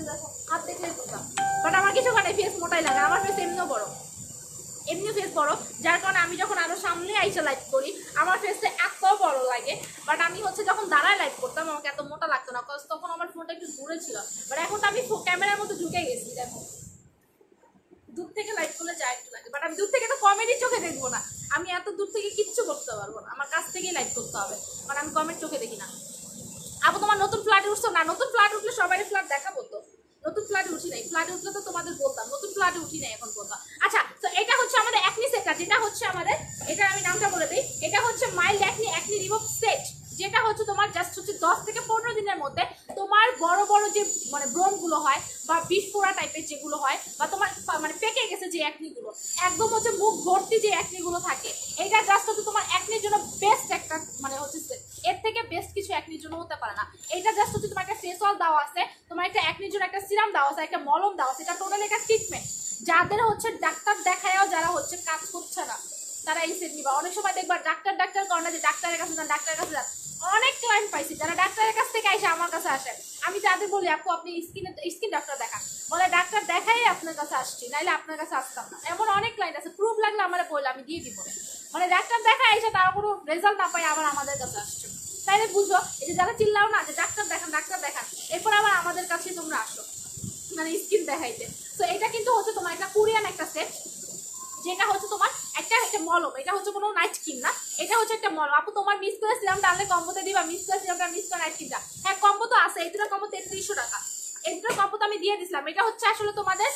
দেখো হাত দেখলে বলতাম, বাট আমার কিছু কারণে ফেস মোটাই লাগে, আমার ফেস এমনিও বড়, এমনিও ফেস বড়, যার কারণে আমি যখন আরও সামনে আইসা লাইভ করি আমার ফেসটা এত বড় লাগে। বাট আমি হচ্ছে যখন দাঁড়ায় লাইভ করতাম আমাকে এত মোটা লাগতো না, কারণ তখন আমার ফোনটা একটু দূরে ছিল। বাট এখন তো আমি ক্যামেরার মতো ঢুকে গেছি, দেখো দূর থেকে লাইভ করলে যা একটু লাগে। বাট আমি দূর থেকে তো কমেডি চোখে দেখবো না, আমি এত দূর থেকে কিচ্ছু করতে পারবো না, আমার কাছ থেকেই লাইভ করতে হবে, কারণ আমি কমেডি চোখে দেখি না। আপু তোমার নতুন ফ্ল্যাট উঠছো না? নতুন ফ্ল্যাট উঠলে সবাই ফ্ল্যাট দেখাবো তো, নতুন ফ্ল্যাটে উঠি নাই, ফ্ল্যাটে উঠলে তো তোমাদের বলতাম, নতুন ফ্ল্যাটে উঠি নাই এখন বলতাম। আচ্ছা তো এটা হচ্ছে আমাদের অ্যাকনি সেটটা, যেটা হচ্ছে আমাদের, এটা আমি নামটা বলে দিই, এটা হচ্ছে mild acne acne remove set, যেটা হচ্ছে তোমার জাস্ট হচ্ছে 10 থেকে 15 দিনের মধ্যে তোমার বড় বড় যে মানে ব্রণগুলো হয় বা বিষপোড়া টাইপের যেগুলো হয় বা তোমার মানে পেকে গেছে যে অ্যাকনিগুলো, একদম হচ্ছে মুখ ভর্তি যে অ্যাকনিগুলো থাকে, এইটা জাস্ট হচ্ছে তোমার অ্যাকনির জন্য বেস্ট একটা মানে হচ্ছে সেট। এর থেকে বেস্ট কিছু অ্যাকনির জন্য হতে পারে না। এটা জাস্ট হচ্ছে তোমার একটা ফেস ওয়াশ দেওয়া আছে, তোমার একটা অ্যাকনির জন্য একটা সিরাম দেওয়া আছে, একটা মলম দেওয়া আছে, এটা টোটাল একটা ট্রিটমেন্ট। যাদের হচ্ছে ডাক্তার দেখায়ও যারা হচ্ছে কাজ করছে না, তারা এই সেট নিবা। অনেক সময় দেখবা ডাক্তার করে না যে ডাক্তারের কাছে যান, ডাক্তারের কাছে যান, অনেক ক্লায়েন্ট পাইছি যারা ডাক্তারের কাছ থেকে এসে আমার কাছে আসেন। আমি তাদের বলি আপু আপনি স্কিন ডাক্তার দেখান, বলে ডাক্তার দেখাই আপনার কাছে আসছি, নাহলে আপনার কাছে আসতাম না। এমন অনেক ক্লায়েন্ট আছে, প্রুফ লাগলে আমার বললে আমি দিয়ে দিব, মানে ডাক্তার দেখায় এসে তারা কোনো রেজাল্ট না পাই আবার আমাদের কাছে আসছে। তাইলে বুঝো এই যে যারা চিল্লাও না যে ডাক্তার দেখান ডাক্তার দেখান, এরপর আবার আমাদের কাছে তোমরা আসো মানে স্কিন দেখাইতে। তো এটা কিন্তু হচ্ছে তোমার একটা কোরিয়ান একটা সেট, যেটা হচ্ছে তোমার একটা মলম, এটা হচ্ছে কোনো নাইট ক্রিম না, এটা হচ্ছে একটা মলম। আপু তোমার মিস করে সিরামটা আনলে কম্বোতে দিবা, মিস করে সিরামটা, মিস করে নাইট ক্রিমটা। হ্যাঁ কম্বো তো আছে, এই দুটো কম্বো 3300 টাকা, এই দুটো কম্বো তো আমি দিয়ে দিছিলাম। এটা হচ্ছে আসলে তোমাদের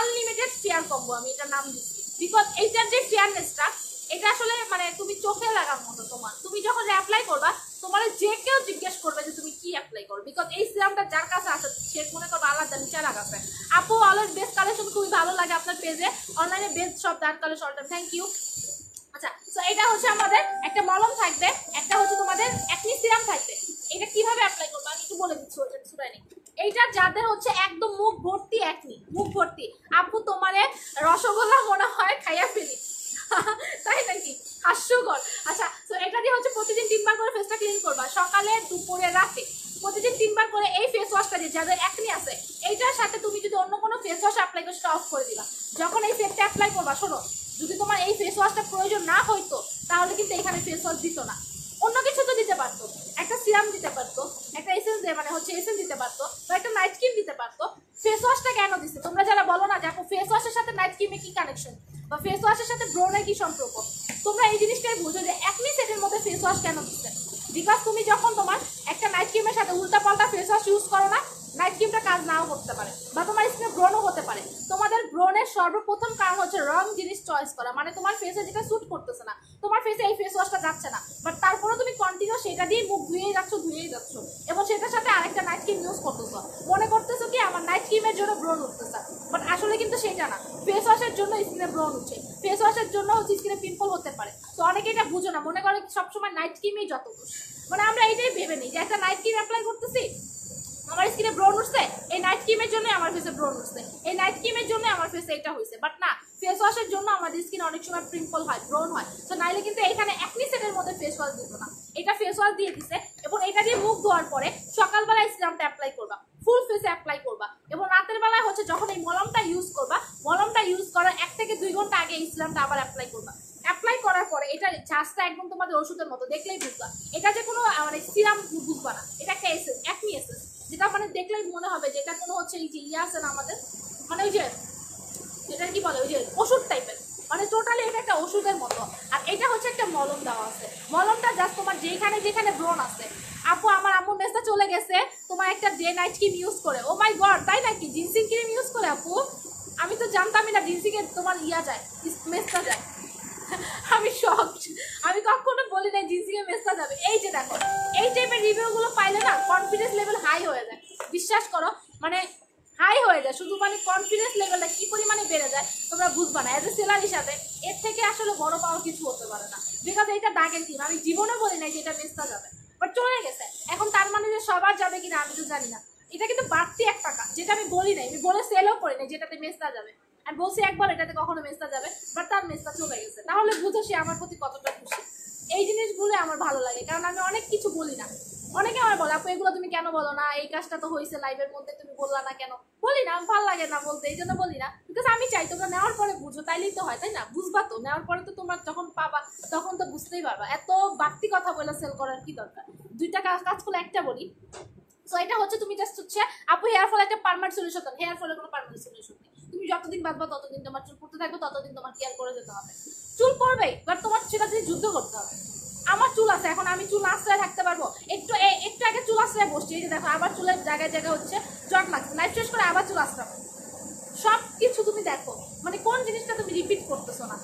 আনলিমিটেড ফেয়ার কম্বো, আমি এটার নাম দিচ্ছি বিকজ এইটার যে ফেয়ারনেসটা, এটা আসলে মানে তুমি চোখে লাগার মতো। তোমার তুমি যখন অ্যাপ্লাই করবা, তোমার যে কেউ জিজ্ঞেস করবে যে তুমি কি অ্যাপ্লাই করো, বিকজ এই সিরামটা যার কাছে আছে সে মনে করবে আলাদা নিচা লাগাচ্ছে। আপু অলওয়েজ বেস্ট কালেকশন, খুবই ভালো লাগে আপনার পেজে, অনলাইনে বেস্ট সব দান কালেকশন, থ্যাংক ইউ। আচ্ছা তো এটা হচ্ছে আমাদের একটা মলম থাকবে, একটা হচ্ছে তোমাদের অ্যাকনি সিরাম থাকবে। এটা কিভাবে অ্যাপ্লাই করবো আমি একটু বলে দিচ্ছি, ওটা শুনাইনি। এইটা যাদের হচ্ছে একদম মুখ ভর্তি অ্যাকনি, মুখ ভর্তি, আপু তোমার রসগোল্লা মনে হয় খাইয়া ফেলি, তাই নাকি হাস্যকর। আচ্ছা তো এটা দিয়ে হচ্ছে প্রতিদিন 3 বার করে ফেসটা ক্লিন করবা, সকালে দুপুরে রাতে, প্রতিদিন 3 বার করে এই ফেস যে যাদের একনি আছে এইটার সাথে তুমি যদি অন্য কোনো ফেস ওয়াশ অ্যাপ্লাই করে সেটা অফ করে দিবা। যখন এই সেটটা অ্যাপ্লাই করবা, শোনো, যদি তোমার এই ফেস ওয়াশটা প্রয়োজন না হইতো তাহলে কিন্তু এখানে ফেস ওয়াশ দিত না, অন্য কিছু তো দিতে পারতো, একটা সিরাম দিতে পারতো, একটা এসেন্স মানে হচ্ছে এসেন্স দিতে পারতো বা একটা নাইট ক্রিম দিতে পারতো। ফেস ওয়াশটা কেন দিচ্ছে? তোমরা যারা বলো না দেখো ফেস ওয়াশের সাথে নাইট ক্রিমে কি কানেকশন বা ফেস ওয়াশের সাথে ব্রোনের কি সম্পর্ক, তোমরা এই জিনিসটাই বুঝো যে একনি সেটের মধ্যে ফেস ওয়াশ কেন দিচ্ছে। বিকজ তুমি যখন তোমার একটা নাইট ক্রিমের সাথে উল্টা পাল্টা ফেস ওয়াশ ইউজ করো না, নাইট ক্রিমটা কাজ নাও করতে পারে বা তোমার স্কিনে ব্রণও হতে পারে। তোমাদের ব্রণের সর্বপ্রথম কারণ হচ্ছে রং জিনিস চয়েস করা, মানে তোমার ফেসে যেটা স্যুট করতেছে না, তোমার ফেসে এই ফেস ওয়াশটা যাচ্ছে না, বাট তারপরেও তুমি কন্টিনিউ সেটা দিয়ে মুখ ধুয়েই যাচ্ছ এবং সেটার সাথে আরেকটা নাইট ক্রিম ইউজ করতেছো, মনে করতেছো কি আমার নাইট ক্রিমের জন্য ব্রণ উঠতেছে, বাট আসলে কিন্তু সেটা না, ফেস ওয়াশের জন্য স্কিনে ব্রণ উঠছে, ফেস ওয়াশের জন্য হচ্ছে স্কিনে পিম্পল হতে পারে। তো অনেকে এটা বুঝো না, মনে করে সবসময় নাইট ক্রিমেই যত দোষ, মানে আমরা এইটাই ভেবে নিই যে একটা নাইট ক্রিম অ্যাপ্লাই করতেছি আমার স্কিনে ব্রণ উঠছে, এই নাইট ক্রিমের জন্য আমার ফেসে ব্রণ উঠছে, এই নাইট ক্রিমের জন্য আমার ফেসে এটা হয়েছে, বাট না, ফেস ওয়াশের জন্য আমাদের স্কিন অনেক সময় পিম্পল হয়, ব্রণ হয়। তো নাইলে কিন্তু এখানে একনি সেটের মধ্যে ফেস ওয়াশ দিত না, এটা ফেস ওয়াশ দিয়ে দিছে এবং এটা দিয়ে মুখ ধোয়ার পরে সকালবেলায় সিরামটা অ্যাপ্লাই করবা, ফুল ফেসে অ্যাপ্লাই করবা এবং রাতের বেলায় হচ্ছে যখন এই মলমটা ইউজ করবা, মলমটা ইউজ করার 1 থেকে 2 ঘন্টা আগে এই সিরামটা আবার অ্যাপ্লাই করবা। অ্যাপ্লাই করার পরে এটা ঝাঁসটা একদম তোমাদের ওষুধের মতো, দেখলেই বুঝবা এটা যে কোনো মানে সিরাম বুঝবা না, এটা একটা এসেন্স, একনি এসেন্স, যেটা মানে দেখলেই মনে হবে যেটা কোনো হচ্ছে এই যে ইয়ে আছে না আমাদের, মানে ওই যে যেটা কি বলে ওই যে ওষুধ টাইপের, মানে টোটালি এটা একটা ওষুধের মতো। আর এটা হচ্ছে একটা মলম দেওয়া আছে, মলমটা জাস্ট তোমার যেখানে যেখানে ব্রণ আছে। আপু আমার আম্মুর মেসটা চলে গেছে তোমার একটা ডে নাইট ক্রিম ইউজ করে, ও মাই গড, তাই নাকি? জিন্সিং ক্রিম ইউজ করে? আপু আমি তো জানতামই না জিন্সিংয়ে তোমার ইয়া যায়, মেসটা যায়, আমি শক, আমি কখনো বলি না জিন্সিংয়ে মেসটা যাবে। এই যে দেখো এই টাইপের রিভিউগুলো পাইলে না কনফিডেন্স লেভেল হাই হয়ে যায়, বিশ্বাস করো, মানে হাই হয়ে যায়, শুধু মানে কনফিডেন্স লেভেলটা কী পরিমাণে বেড়ে যায় তোমরা বুঝবা না। অ্যাজ এ সেলার হিসাবে এর থেকে আসলে বড় পাওয়া কিছু হতে পারে না, বিকজ এইটা দাগের ক্রিম, আমি জীবনে বলি না যে এটা মেসটা যাবে, বাট চলে গেছে এখন, তার মানে যে সবার যাবে কিনা আমি তো জানি না। এটা কিন্তু বাড়তি 1 টাকা, যেটা আমি বলি নাই, আমি বলে সেলও করি নাই যেটাতে মেসটা যাবে, আর বলছি একবার এটাতে কখনো মেসটা যাবে, বাট তার মেসটা চলে গেছে, তাহলে বুঝো সে আমার প্রতি কতটা খুশি। এই জিনিসগুলো আমার ভালো লাগে, কারণ আমি অনেক কিছু বলি না, অনেকে আমার বলে আপু এগুলো তুমি কেন বলো না, এই কাজটা তো হয়েছে লাইভের মধ্যে তুমি বললা না কেন? বলি না, ভালো লাগে না বলতে, এই জন্য বলি না, বিকজ আমি চাই তোমরা নেওয়ার পরে বুঝো, তাইলেই তো হয়, তাই না? বুঝবা তো, নেওয়ার পরে তো তোমরা যখন পাবা তখন তো বুঝতেই পারবা, এত বাড়তি কথা বলে সেল করার কি দরকার, 2টা কাজ করলে একটা বলি। সো এটা হচ্ছে তুমি জাস্ট হচ্ছে আপু হেয়ার ফল একটা পার্মানেন্ট সলিউশন, হেয়ার ফলের কোনো পার্মানেন্ট সলিউশন নেই, তুমি যতদিন বাঁচবা ততদিন তোমার চুল করতে থাকবে, ততদিন তোমার কেয়ার করে যেতে হবে, চুল করবে এবার তোমার সেটা দিয়ে যুদ্ধ করতে হবে। আমার চুল আছে, এখন আমি চুল আশ্রয় থাকতে পারবো, একটু আগে চুল আশ্রয় বসছি, এই যে দেখো আবার চুলের জায়গায় জায়গায় হচ্ছে জট লাগছে, লাইফ শেষ করে আবার চুল আশ্রয়। সব কিছু তুমি দেখো, মানে কোন জিনিসটা তুমি রিপিট করতেছো না,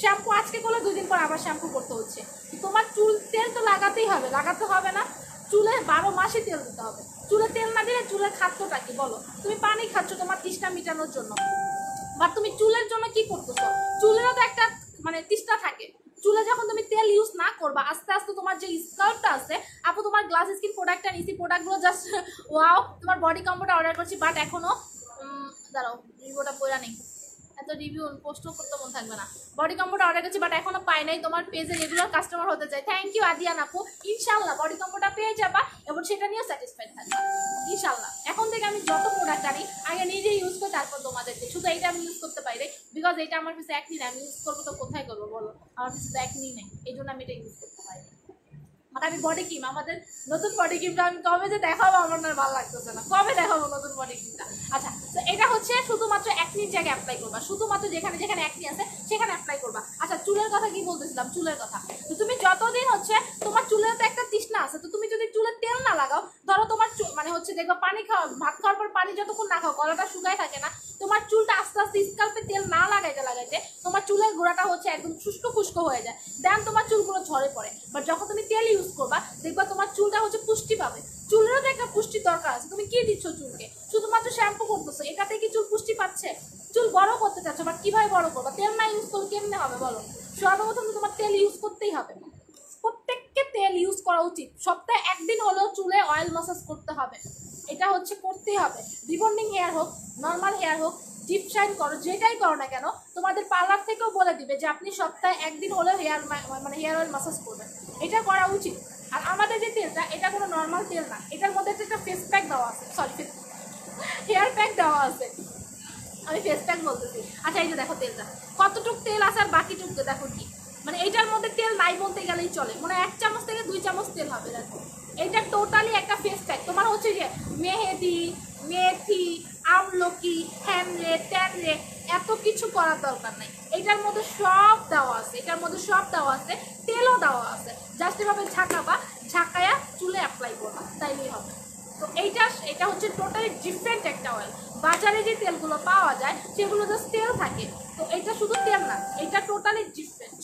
শ্যাম্পু আজকে করলে 2 দিন পর আবার শ্যাম্পু করতে হচ্ছে, তোমার চুল তেল তো লাগাতে হবে না, চুলে 12 মাসে তেল দিতে হবে, চুলে তেল না দিলে চুলের খাদ্যটা কি বলো, তুমি পানি খাচ্ছ তোমার তৃষ্ণা মেটানোর জন্য, বা তুমি চুলের জন্য কি করতেছো, চুলেরও তো একটা মানে তৃষ্ণা থাকে, চুলে যখন তুমি তেল ইউজ না করবা আস্তে আস্তে তোমার যে স্কাল্পটা আছে, আপু তোমার গ্লাস স্কিন প্রোডাক্টটা নিয়েছি, প্রোডাক্টগুলো জাস্ট ওয়াও, তোমার বডি কম্বোটা অর্ডার করছি, বাট এখনও দাঁড়াও রিভিউটা পড়া নেই, এত রিভিউ পোস্ট করতে মন থাকবে না, বডি কম্বোটা অর্ডার করছি বাট এখনও পাই নাই, তোমার পেজে রেগুলার কাস্টমার হতে চাই। থ্যাংক ইউ আদিয়ান আপু, ইনশাল্লাহ বডি কম্বোটা পেয়ে যাবা এবং সেটা নিয়েও স্যাটিসফাইড থাকবা ইনশাল্লাহ। এখন থেকে আমি যত প্রোডাক্ট আনি আগে নিজে ইউজ করি, তারপর তোমাদের দিই, শুধু এইটা আমি ইউজ করতে পারি রে, বিকজ এইটা আমার কাছে একই না, আমি ইউজ করবো তো কোথায় করবো বলো, আমার কাছে তো একই নেই, এই জন্য আমি এটা ইউজ করতে পারি। মানে আমি বডি ক্রিম, আমাদের নতুন বডি ক্রিমটা আমি কবে যে দেখাবো, আমার না ভালো লাগতেছে না, কবে দেখাবো নতুন বডি ক্রিমটা। আচ্ছা তো এটা হচ্ছে শুধুমাত্র একনির জায়গায় অ্যাপ্লাই করবা, শুধুমাত্র যেখানে যেখানে একনি আছে সেখানে অ্যাপ্লাই করবা। আচ্ছা চুলের কথা কি বলতেছিলাম, চুলের কথা তো তুমি যতদিন হচ্ছে তোমার চুলের তো একটা তৃষ্ণা আছে, তো তুমি যদি চুলের তেল না লাগাও, ধরো তোমার মানে হচ্ছে দেখবা পানি খাওয়া, ভাত খাওয়ার পর পানি যতক্ষণ না খাও গলাটা শুকায় থাকে না, তোমার চুলটা আস্তে আস্তে স্কাল্পে তেল না লাগাইতে তোমার চুলের গোড়াটা হচ্ছে একদম শুষ্ক খুষ্ক হয়ে যায়, দেন তোমার চুলগুলো ঝরে পড়ে। বাট যখন তুমি তেল ইউজ করবা দেখবা তোমার চুলটা হচ্ছে পুষ্টি পাবে, চুলেরও তো একটা পুষ্টির দরকার আছে, তুমি কি দিচ্ছ চুলকে? শুধুমাত্র শ্যাম্পু করতেছো, এটাতে কি চুল পুষ্টি পাচ্ছে? চুল বড় করতে চাচ্ছো বাট কীভাবে বড় করবা? তেল না ইউজ করলে কেমনে হবে বলো? সর্বপ্রথম তো তোমার তেল ইউজ করতেই হবে, প্রত্যেককে তেল ইউজ করা উচিত, সপ্তাহে 1 দিন হলেও চুলে অয়েল ম্যাসাজ করতে হবে, এটা হচ্ছে করতেই হবে। রিবন্ডিং হেয়ার হোক, নর্মাল হেয়ার হোক, ডিপ শাইন করো, যেটাই করো না কেন, তোমাদের পার্লার থেকেও বলে দিবে যে আপনি সপ্তাহে 1 দিন হলেও হেয়ার অয়েল ম্যাসাজ করবেন, এটা করা উচিত। আর আমাদের যে তেলটা, এটা কোনো নর্মাল তেল না, এটার মধ্যে একটা ফেস প্যাক দেওয়া আছে, সরি हेयर पैक देवा आछे आमी फेस पैक बोलतेছি। আচ্ছা এই যে দেখো তেলটা কতটুক তেল আছে আর বাকিটুক দেখো কি মানে এইটার মধ্যে তেল নাই বলতে গেলেই চলে মানে 1 চামচ থেকে 2 চামচ তেল হবে দেখো এটা টোটালি একটা ফেস প্যাক তোমার হচ্ছে যে মেহেদি মেথি আমলকি হ্যামলে ট্যানলে এত কিছু করার দরকার নাই এটার মধ্যে সব দেওয়া আছে এটার মধ্যে সব দেওয়া আছে তেলও দেওয়া আছে জাস্ট এভাবে ঝাঁকাবা ঝাঁকায়া চুলে অ্যাপ্লাই করবা তাইলেই হবে। তো এইটা এটা হচ্ছে টোটালি ডিফারেন্ট একটা অয়েল বাজারে যে তেলগুলো পাওয়া যায় সেগুলো জাস্ট তেল থাকে তো এটা শুধু তেল না এটা টোটালি ডিফারেন্ট।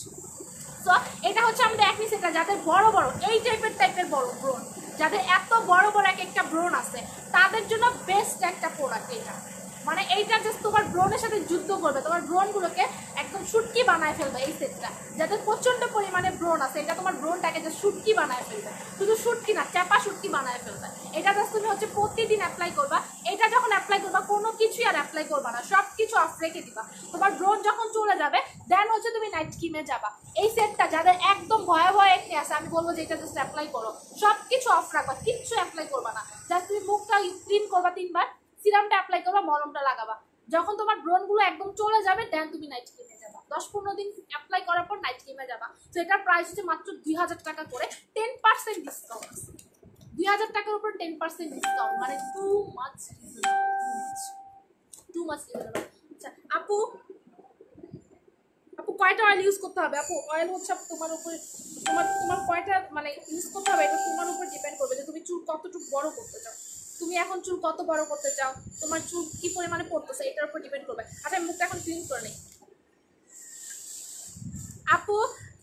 তো এটা হচ্ছে আমাদের একনি সেটা যাদের বড় বড় এই টাইপের বড় ব্রণ যাদের এত বড় বড় এক একটা ব্রণ আছে তাদের জন্য বেস্ট একটা প্রোডাক্ট এটা মানে এইটা জাস্ট তোমার ব্রণের সাথে যুদ্ধ করবে তোমার ব্রণগুলোকে একদম শুটকি বানায় ফেলবে এই সেটটা যাদের প্রচণ্ড পরিমাণে ব্রণ আছে এটা তোমার ব্রণটাকে জাস্ট শুটকি বানায় ফেলবে শুধু শুটকি না চাপা শুটকি বানায় ফেলবে এটা জাস্ট তুমি হচ্ছে প্রতিদিন অ্যাপ্লাই করবা এটা যখন অ্যাপ্লাই করবা কোনো কিছুই আর অ্যাপ্লাই করবা না সব কিছু অফ রেখে দিবা তোমার ব্রণ যখন চলে যাবে দেন হচ্ছে তুমি নাইট ক্রিমে যাবা এই সেটটা যাদের একদম ভয়াবহ একটি আছে আমি বলবো যে এটা জাস্ট অ্যাপ্লাই করো সব কিছু অফ রাখবা কিচ্ছু অ্যাপ্লাই করবা না জাস্ট তুমি মুখটা ক্লিন করবা তিনবার সিরামটা অ্যাপ্লাই করবা মলমটা লাগাবা যখন তোমার ব্রণগুলো একদম চলে যাবে দেন তুমি নাইট ক্রিমে যাবা 10-15 দিন অ্যাপ্লাই করার পর নাইট ক্রিমে যাবা। তো এটার প্রাইস হচ্ছে মাত্র 2000 টাকা করে 10% ডিসকাউন্ট 2000 টাকার উপর 10% ডিসকাউন্ট মানে টু মাচ। আচ্ছা আপু আপু কয়টা অয়েল ইউজ করতে হবে? আপু অয়েল হচ্ছে তোমার উপরে তোমার তোমার কয়টা মানে ইউজ করতে হবে এটা তোমার উপর ডিপেন্ড করবে যে তুমি চুল কতটুকু বড় করতে চাও তুমি এখন চুল কত বড় করতে চাও তোমার চুল কি পরিমাণে পড়তেছে এটার উপর ডিপেন্ড করবে। আচ্ছা আমি মুখটা এখন ক্লিন করে নেই। আপু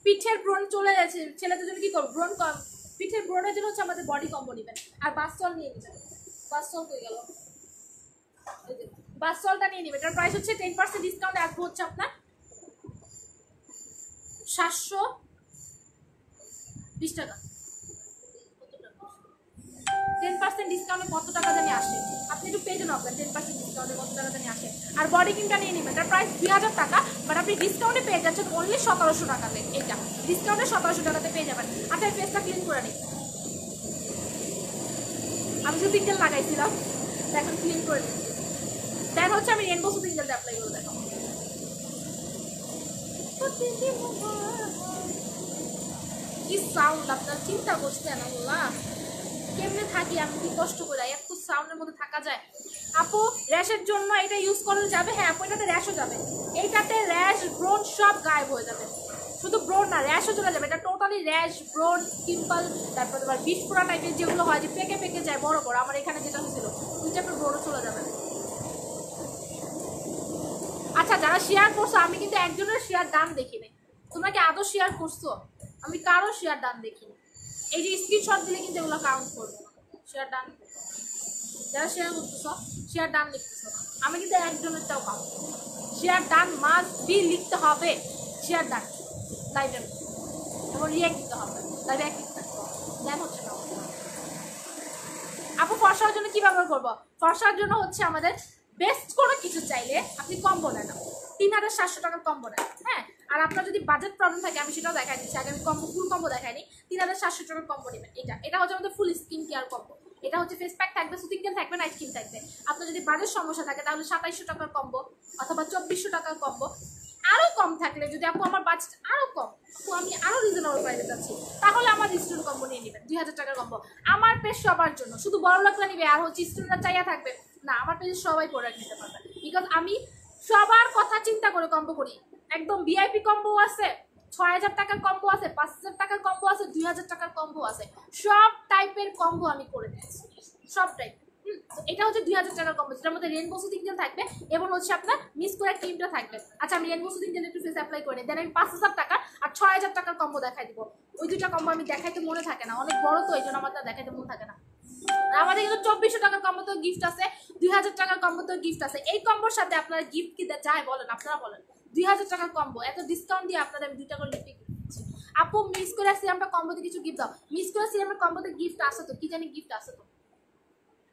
পিঠের ব্রণ চলে যাচ্ছে ছেলেদের জন্য কি করবো? ব্রণ কম পিঠের ব্রণের জন্য হচ্ছে আমাদের বডি কম্বো নেবেন আর বাসল নিয়ে নেবেন বাসল হয়ে গেল বাসলটা নিয়ে নেবেন এটার প্রাইস হচ্ছে 10% ডিসকাউন্ট আসবে হচ্ছে আপনার 720 টাকা 10% ডিসকাউন্টে কত টাকা জানি আসে আপনি একটু পেজে নবেন 10% ডিসকাউন্টে কত টাকা জানি আসে আর বডি ক্রিমটা নিয়ে নেবেন এটার প্রাইস 2000 টাকা বাট আপনি ডিসকাউন্টে পেয়ে যাচ্ছেন অনলি 1700 টাকাতে এটা ডিসকাউন্টে 1700 টাকাতে পেয়ে যাবেন। আচ্ছা পেজটা ক্লিন করে নিই আমি যে তিনটেল লাগাইছিলাম এখন ক্লিন করে নিচ্ছি দেন হচ্ছে আমি রেনবো শুধু তিনটেলটা অ্যাপ্লাই করে দেখো কি সাউন্ড আপনার চিন্তা করছে না বলা কেমনে থাকি আমি কি কষ্ট করে এত সাউন্ডের মধ্যে থাকা যায়। আপু র্যাশের জন্য এটা ইউজ করলে যাবে? হ্যাঁ আপু এটাতে র্যাশও যাবে এইটাতে র্যাশ ব্রোন সব গায়েব হয়ে যাবে শুধু ব্রোন না র্যাশও চলে যাবে এটা টোটালি র্যাশ ব্রোন পিম্পল তারপর তোমার বিস্ফোরা টাইপের যেগুলো হয় যে পেকে পেকে যায় বড় বড় আমার এখানে যেটা হয়েছিল দুই টাইপের ব্রোনও চলে যাবে। আচ্ছা যারা শেয়ার করছো আমি কিন্তু একজনের শেয়ার দান দেখিনি তোমরা কি আদৌ শেয়ার করছো? আমি কারো শেয়ার দান দেখিনি এই যে স্ক্রিনশট দিলে কিন্তু এগুলো কাউন্ট করবো শেয়ার ডান যারা শেয়ার করতেছ শেয়ার ডান লিখতেছ আমি কিন্তু একজনেরটাও count share done must be লিখতে হবে শেয়ার ডান লাইভে এবং রিয়াক্ট দিতে হবে লাইভে অ্যাক্টিভ থাকতে হবে দেন হচ্ছে না। আপু ফর্সার জন্য কী ব্যবহার করবো? ফর্সার জন্য হচ্ছে আমাদের বেস্ট কোনো কিছু চাইলে আপনি কম বলেন 3700 টাকার কম্বো নেন হ্যাঁ আর আপনার যদি বাজেট প্রবলেম থাকে আমি সেটাও দেখাই দিচ্ছি আগে আমি কম্বো ফুল কম্বো দেখাইনি 3700 টাকার কম্বো নেবেন এটা এটা হচ্ছে আমাদের ফুল স্কিন কেয়ার কম্বো এটা হচ্ছে ফেস প্যাক থাকবে সুতিং তেল থাকবে নাইট ক্রিম থাকবে আপনার যদি বাজেট সমস্যা থাকে তাহলে 2700 টাকার কম্বো অথবা 2400 টাকার কম্বো আরও কম থাকলে যদি আপু আমার বাজেট আরও কম আপু আমি আরও রিজনেবল প্রাইসে চাচ্ছি তাহলে আমার স্টুডেন্ট কম্বো নিয়ে নেবেন 2000 টাকার কম্বো আমার পেজ সবার জন্য শুধু বড় লোকরা নেবে আর হচ্ছে স্টুডেন্টরা চাইয়া থাকবে না আমার পেজে সবাই প্রোডাক্ট নিতে পারবে বিকজ আমি সবার কথা চিন্তা করে কম্বো করি একদম ভিআইপি কম্বো আছে 6000 টাকার কম্বো আছে 5000 টাকার কম্বো আছে 2000 টাকার কম্বো আছে সব টাইপের কম্বো আমি করে দিচ্ছি সব টাইপ এটা হচ্ছে 2000 টাকার কম্বো যেটার মধ্যে রেনবো সুদিং তেল থাকবে এবং হচ্ছে আপনার মিস করে ক্রিমটা থাকবে। আচ্ছা আমি রেনবো সুদিং তেল একটু ফেস অ্যাপ্লাই করে দেন আমি 5000 টাকা আর 6000 টাকার কম্বো দেখাই দিব ওই দুটা কম্বো আমি দেখাইতে মনে থাকে না অনেক বড় তো এই জন্য আমার দেখাইতে মনে থাকে না আমাদের কিন্তু 2400 টাকার কম্বোতে গিফট আছে 2000 টাকার কম্বোতে গিফট আছে এই কম্বোর সাথে আপনারা গিফট কি চাই বলেন আপনারা বলেন 2000 টাকার কম্বো এত ডিসকাউন্ট দিয়ে আপনাদের আমি 2 টাকা করে গিফট দিচ্ছি। আপু মিস করে সিরামটা কম্বোতে কিছু গিফট দাও মিস করে সিরামের কম্বোতে গিফট আসে তো কি জানি গিফট আসে তো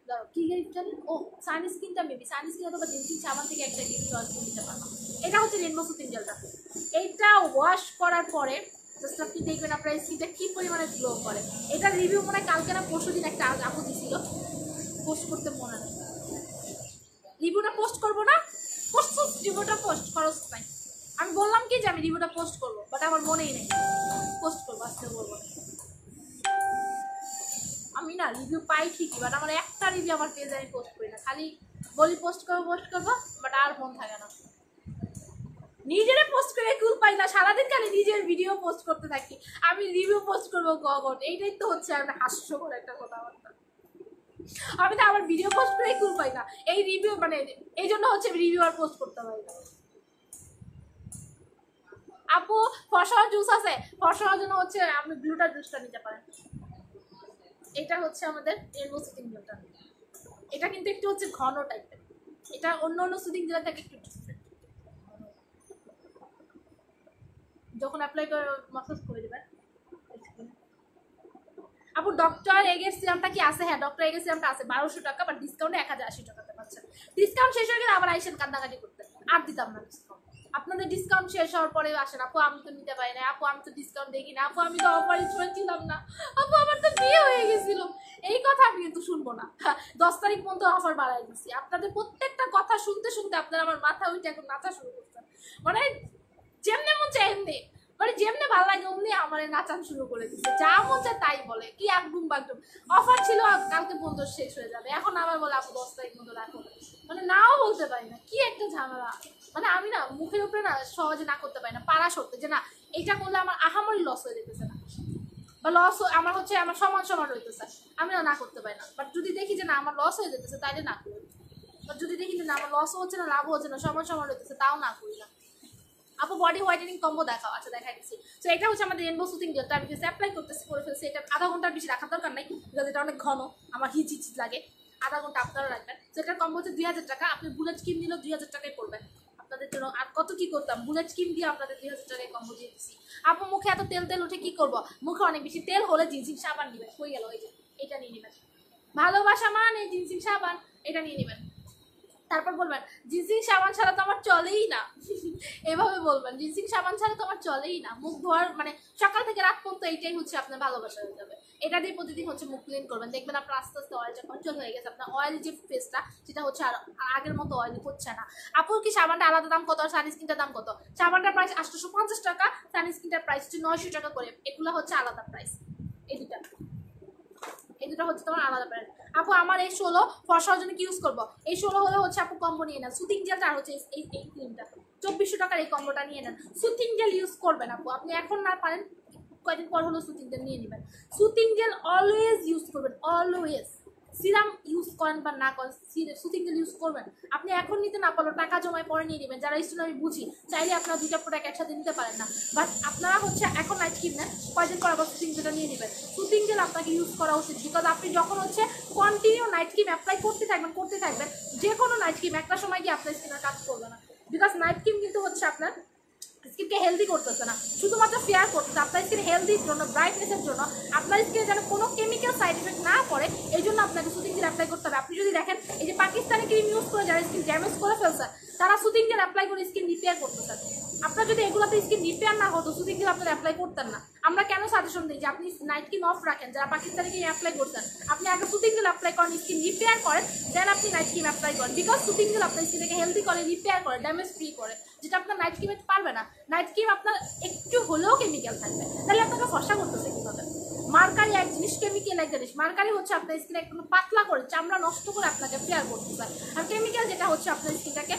দাও কি গিফট জানি ও সানস্ক্রিনটা মেবি সানস্ক্রিন অথবা দিনটি সাবান থেকে একটা গিফট আসতে দিতে পারবো এটা হচ্ছে রেনবো সুতিং জেলটা এইটা ওয়াশ করার পরে জাস্ট আপনি দেখবেন আপনার স্কিনটা কী পরিমাণে গ্লো করে এটা রিভিউ মনে হয় কালকে না পরশু দিন একটা আপু দিয়েছিল পোস্ট করতে মনে হয় पोस्ट करब बाट आमार मनेई नेई पोस्ट करब आस्ते बोलबो आमी ना रिव्यू पाई ঠিকই बाट आमार एकटा रिव्यू आमार पेजे आमी पोस्ट करि ना खाली बोली पोस्ट करब बाट आर मन थाके ना নিজেরে পোস্ট করে কুল পাই না সারা দিন খালি নিজের ভিডিও পোস্ট করতে থাকি আমি রিভিউ পোস্ট করব গগন এইটাই তো হচ্ছে একটা হাস্যকর একটা কথাবার্তা আমি তো আমার ভিডিও পোস্ট করে কুল পাই না এই রিভিউ মানে এইজন্য হচ্ছে রিভিউ আর পোস্ট করতে পারি না আপু ফসল জুস আছে ফসলের জন্য হচ্ছে আপনি গ্লুটা জুসটা নিতে পারেন এটা হচ্ছে আমাদের এলবো সুদিং গ্লুটা এটা কিন্তু একটু হচ্ছে ঘন টাইপের এটা অন্য সুদিং যেটা থাকে একটু যখন অ্যাপ্লাই করে মাসাজ করে দিবেন আপু ডক্টর এগের সিরামটা কি আছে হ্যাঁ ডক্টর এগের সিরামটা আছে 1200 টাকা বাট ডিসকাউন্টে 1080 টাকাতে পাচ্ছেন ডিসকাউন্ট শেষ হয়ে গেলে আবার আইসেন কান্নাকাটি করতে আর দিতাম না ডিসকাউন্ট আপনাদের ডিসকাউন্ট শেষ হওয়ার পরে আসেন আপু আমি তো নিতে পারি না আপু আমি তো ডিসকাউন্ট দেখি না আপু আমি তো অফারে ছিলাম না আপু আমার তো বিয়ে হয়ে গিয়েছিল এই কথা আমি কিন্তু শুনবো না 10 তারিখ পর্যন্ত অফার বাড়ায় দিয়েছি আপনাদের প্রত্যেকটা কথা শুনতে শুনতে আপনারা আমার মাথা উঠে এখন নাচা শুরু করছেন মানে যেমনে মন চায় এমনি মানে যেমনে ভালো লাগে অমনি আমারে নাচান শুরু করে দিচ্ছে যা মন চায় তাই বলে কি একদম বাগদম অফার ছিল কালকে বন্ধ শেষ হয়ে যাবে এখন আবার বলে আপু 10 তারিখ মতো রাখো মানে নাও বলতে পারি না কি একটা ঝামেলা মানে আমি না মুখের উপরে না সহজে না করতে পারি না পারা সত্ত্বে যে না এটা করলে আমার আহামরি লস হয়ে যেতেছে না বা লস আমার হচ্ছে আমার সমান হইতেছে আমি না করতে পারি না বাট যদি দেখি যে না আমার লস হয়ে যেতেছে তাইলে না করি বাট যদি দেখি যে না আমার লস হচ্ছে না লাভ হচ্ছে না সমান হইতেছে তাও না করি না আপু বডি হোয়াইটেনিং কম্বো দেখাও আচ্ছা দেখাই দিচ্ছি সো এটা হচ্ছে আমাদের রেনবো সুথিং জেল আমি ফেসে অ্যাপ্লাই করতেছি করে ফেলছি এটা আধা ঘন্টার বেশি রাখার দরকার নাই বিকজ এটা অনেক ঘন আমার হিচিচি লাগে আধা ঘন্টা আপনারা রাখবেন সো এটার কম্বো হচ্ছে 2000 টাকা আপনি বুলেট ক্রিম নিলেও 2000 টাকায় পড়বেন আপনাদের জন্য আর কত কি করতাম বুলেট ক্রিম দিয়ে আপনাদের 2000 টাকায় কম্বো দিয়ে দিচ্ছি আপু মুখে এত তেল উঠে কি করবো মুখে অনেক বেশি তেল হলে জিনসিং সাবান নেবেন হয়ে গেল এই যে এটা নিয়ে নেবেন ভালোবাসা মানে জিনসিং সাবান এটা নিয়ে নেবেন তারপর বলবেন জিনসিং সাবান ছাড়া তো আমার চলেই না এভাবে বলবেন জিনসিং সাবান ছাড়া তো আমার চলেই না মুখ ধোয়ার মানে সকাল থেকে রাত পর্যন্ত এইটাই হচ্ছে আপনার ভালোবাসা হয়ে যাবে এটা দিয়ে প্রতিদিন হচ্ছে মুখ ক্লিন করবেন দেখবেন আপনার আস্তে আস্তে অয়েলটা কন্ট্রোল হয়ে গেছে আপনার অয়েল যে ফেসটা সেটা হচ্ছে আর আগের মতো অয়েল হচ্ছে না আপুর কি সাবানটা আলাদা দাম কত আর সানস্ক্রিনটার দাম কত সাবানটার প্রাইস 850 টাকা সানস্ক্রিনটার প্রাইস হচ্ছে 900 টাকা করে এগুলো হচ্ছে আলাদা প্রাইস এই দুটো এটা হচ্ছে তোমার আলাদা ব্র্যান্ড আপু আমার এই 16 ফসার জন্য কি ইউজ করব এই 16 হলো হচ্ছে আপু কম্বো নিয়ে নেন সুথিং জেলটা আর হচ্ছে এই ক্রিমটা 2400 টাকার এই কম্বোটা নিয়ে নেন সুথিং জেল ইউজ করবেন আপু আপনি এখন না পারেন কয়েকদিন পর হলো সুথিং জেল নিয়ে নেবেন সুথিং জেল অলওয়েজ ইউজ করবেন অলওয়েজ সিরাম ইউজ করেন বা না করেন সুথিং জেল ইউজ করবেন আপনি এখন নিতে না পারলেও টাকা জমায় পরে নিয়ে নেবেন যারা স্টুডেন্ট আমি বুঝি চাইলে আপনারা দুইটা প্রোডাক্ট একসাথে নিতে পারেন না বাট আপনারা হচ্ছে এখন নাইট ক্রিম নেন কয়েকদিন পর আবার সুথিং জেলটা নিয়ে নেবেন সুথিং জেল আপনাকে ইউজ করা উচিত বিকজ আপনি যখন হচ্ছে কন্টিনিউ নাইট ক্রিম অ্যাপ্লাই করতে থাকবেন যে কোনো নাইট ক্রিম একটা সময় গিয়ে আপনার স্কিনের কাজ করবে না বিকজ নাইট ক্রিম কিন্তু হচ্ছে আপনার স্কিনকে হেলদি করতেছে না শুধুমাত্র ফেয়ার করতেছে আপনার স্কিন হেলদির জন্য ব্রাইটনেসের জন্য আপনার স্কিনে যেন কোনো কেমিক্যাল সাইড এফেক্ট না পড়ে এই জন্য আপনাকে সুথিং জেল অ্যাপ্লাই করতে হবে আপনি যদি দেখেন এই যে পাকিস্তানি ক্রিম ইউজ করে যারা স্কিন ড্যামেজ করে ফেলছে তারা সুথিং জেল অ্যাপ্লাই করে স্কিন রিপেয়ার করতেছে আপনার যদি এগুলোতে স্কিন রিপেয়ার না হতো সুথিং জেল আপনারা অ্যাপ্লাই করতেন না আমরা কেন সাজেশন দিই যে আপনি নাইট ক্রিম অফ রাখেন যারা পাকিস্তানি ক্রিম অ্যাপ্লাই করতেন আপনি আগে সুথিং জেল অ্যাপ্লাই করেন স্কিন রিপেয়ার করেন দেন আপনি নাইট ক্রিম অ্যাপ্লাই করেন বিকজ সুথিং জেল আপনার স্কিনকে হেলদি করে রিপেয়ার করে ড্যামেজ ফ্রি করে যেটা আপনার নাইট ক্রিমে পারবে না নাইট ক্রিম আপনার একটু হলেও কেমিক্যাল থাকবে তাহলে আপনাকে ফসা করতেছে কীভাবে মার্কারি এক জিনিস কেমিক্যাল এক জিনিস মার্কারি হচ্ছে আপনার স্কিনে একটু পাতলা করে চামড়া নষ্ট করে আপনাকে ফেয়ার করতে পারে আর কেমিক্যাল যেটা হচ্ছে আপনার স্কিনটাকে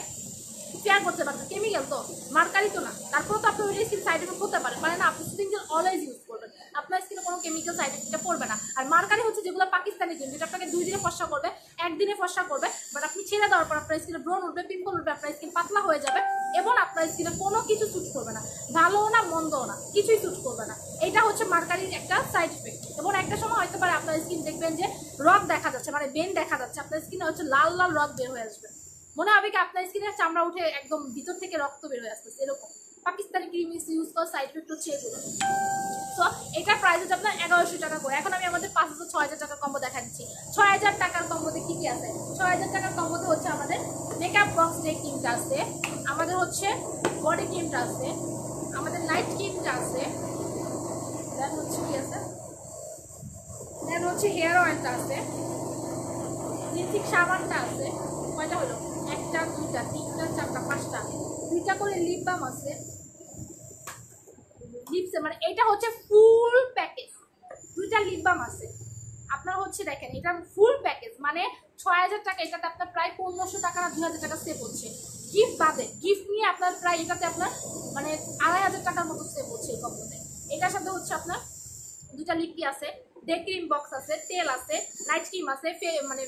ফেয়ার করতে পারবে কেমিক্যাল তো মার্কারি তো না তারপরেও তো আপনি ওই স্কিন সাইড এফেক্ট করতে পারেন না আপনি সুথিং জেল অলওয়েজ ইউজ করবেন আপনার স্কিনে কোনো কেমিক্যাল সাইড এফেক্টটা পড়বে না আর মার্কারি হচ্ছে যেগুলো পাকিস্তানি ক্রিম যেটা আপনাকে 2 দিনে ফসা করবে একদিনে ফসা করবে বাট আপনি ছেড়ে দেওয়ার পর আপনার স্কিনে ব্রণ উঠবে পিম্পল উঠবে আপনার স্কিন পাতলা হয়ে যাবে এবং আপনার স্কিনে কোনো কিছু স্যুট করবে না ভালোও না মন্দও না কিছুই স্যুট করবে না এটা হচ্ছে মার্কারির একটা সাইড এফেক্ট এবং একটা সময় হতে পারে আপনার স্কিন দেখবেন যে রগ দেখা যাচ্ছে মানে বেন দেখা যাচ্ছে আপনার স্কিনে হচ্ছে লাল লাল রগ বের হয়ে আসবে মনে হবে কি আপনার স্কিনের চামড়া উঠে একদম ভিতর থেকে রক্ত বের হয়ে আসতেছে এরকম পাকিস্তানি ক্রিম ইউজ করার সাইড এফেক্ট হচ্ছে এগুলো সো এটার প্রাইস হচ্ছে আপনার 1100 টাকা করে এখন আমি আমাদের 5000 টাকার কম্বো দেখা দিচ্ছি 6000 টাকার কম্বোতে কী আছে 6000 টাকার কম্বোতে হচ্ছে আমাদের মেকআপ বক্স ডে ক্রিমটা আছে আমাদের হচ্ছে বডি ক্রিমটা আছে আমাদের নাইট ক্রিমটা আছে দেন হচ্ছে কি আছে দেন হচ্ছে হেয়ার অয়েলটা আছে লিপস্টিক সাবানটা আছে কয়টা হলো 1টা 2টা 3টা 4টা 5টা 2টা করে লিপ বাম আছে দিছে মানে এটা হচ্ছে ফুল প্যাকেজ। দুইটা লিপ বাম আছে আপনার হচ্ছে দেখেন এটা ফুল প্যাকেজ মানে ৬০০০ টাকা, এটাতে আপনার প্রায় ১৫০০ টাকা না ২০০০ টাকা সেভ হচ্ছে। গিফট বাদে, গিফট নিয়ে আপনার প্রায় এটাতে আপনার মানে ২৫০০ টাকার মতো সেভ হচ্ছে এই কম্বোতে। এটার সাথে হচ্ছে আপনার দুইটা লিপটি আছে, ডে ক্রিম বক্স আছে, তেল আছে, নাইট ক্রিম আছে, মানে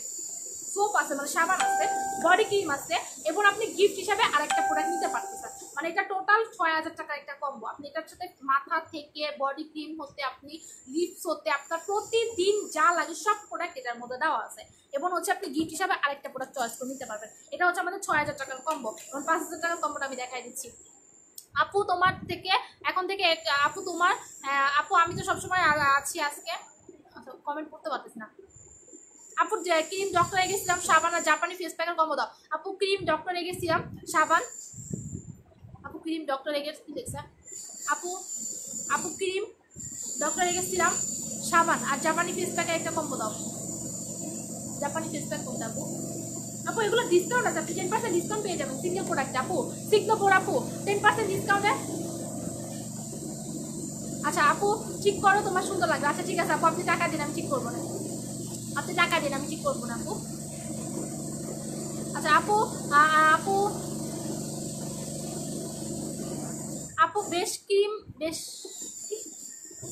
সোপ আছে মানে সাবান আছে, বডি ক্রিম আছে, এবং আপনি গিফট হিসাবে আরেকটা প্রোডাক্ট নিতে পারতেছেন। মানে এটা টোটাল ৬০০০ টাকার একটা কম্বো। আপনি এটার সাথে মাথা থেকে বডি ক্রিম হতে আপনি লিপস হতে আপনার প্রতিদিন যা লাগে সব প্রোডাক্ট এটার মধ্যে দেওয়া আছে, এবং হচ্ছে আপনি গিফট হিসাবে আরেকটা প্রোডাক্ট চয়েস করে নিতে পারবেন। এটা হচ্ছে আমাদের ৬০০০ টাকার কম্বো, এবং ৫০০০ টাকার কম্বোটা আমি দেখাই দিচ্ছি। আপু তোমার থেকে এখন থেকে আপু তোমার আপু আমি তো সবসময় আছি আজকে কমেন্ট করতে পারতেছি না। আপু ক্রিম ডক্টরে গেছিলাম সাবান আর জাপানি ফেস প্যাকের কম্বো দাও। আপু ক্রিম ডক্টরে গেছিলাম সাবান, আপু ক্রিম ডক্টরে গেছি কি দেখছে আপু, আপু ক্রিম ডক্টরে গেছিলাম সাবান আর জাপানি ফেস প্যাকের একটা কম্বো দাও। জাপানি ফেস প্যাক কোনটা আপু? আপু এগুলো ডিসকাউন্ট আছে, আপনি 10% ডিসকাউন্ট পেয়ে যাবেন সিঙ্গেল প্রোডাক্টে। আপু সিঙ্গাপুর আপু 10% ডিসকাউন্টে। আচ্ছা আপু ঠিক করো তোমার সুন্দর লাগবে। আচ্ছা ঠিক আছে আপু আপনি টাকা দিন আমি ঠিক করবো না, আপনি টাকা দিন আমি ঠিক করবো না আপু। আচ্ছা আপু আপু আপু বেশ ক্রিম বেশ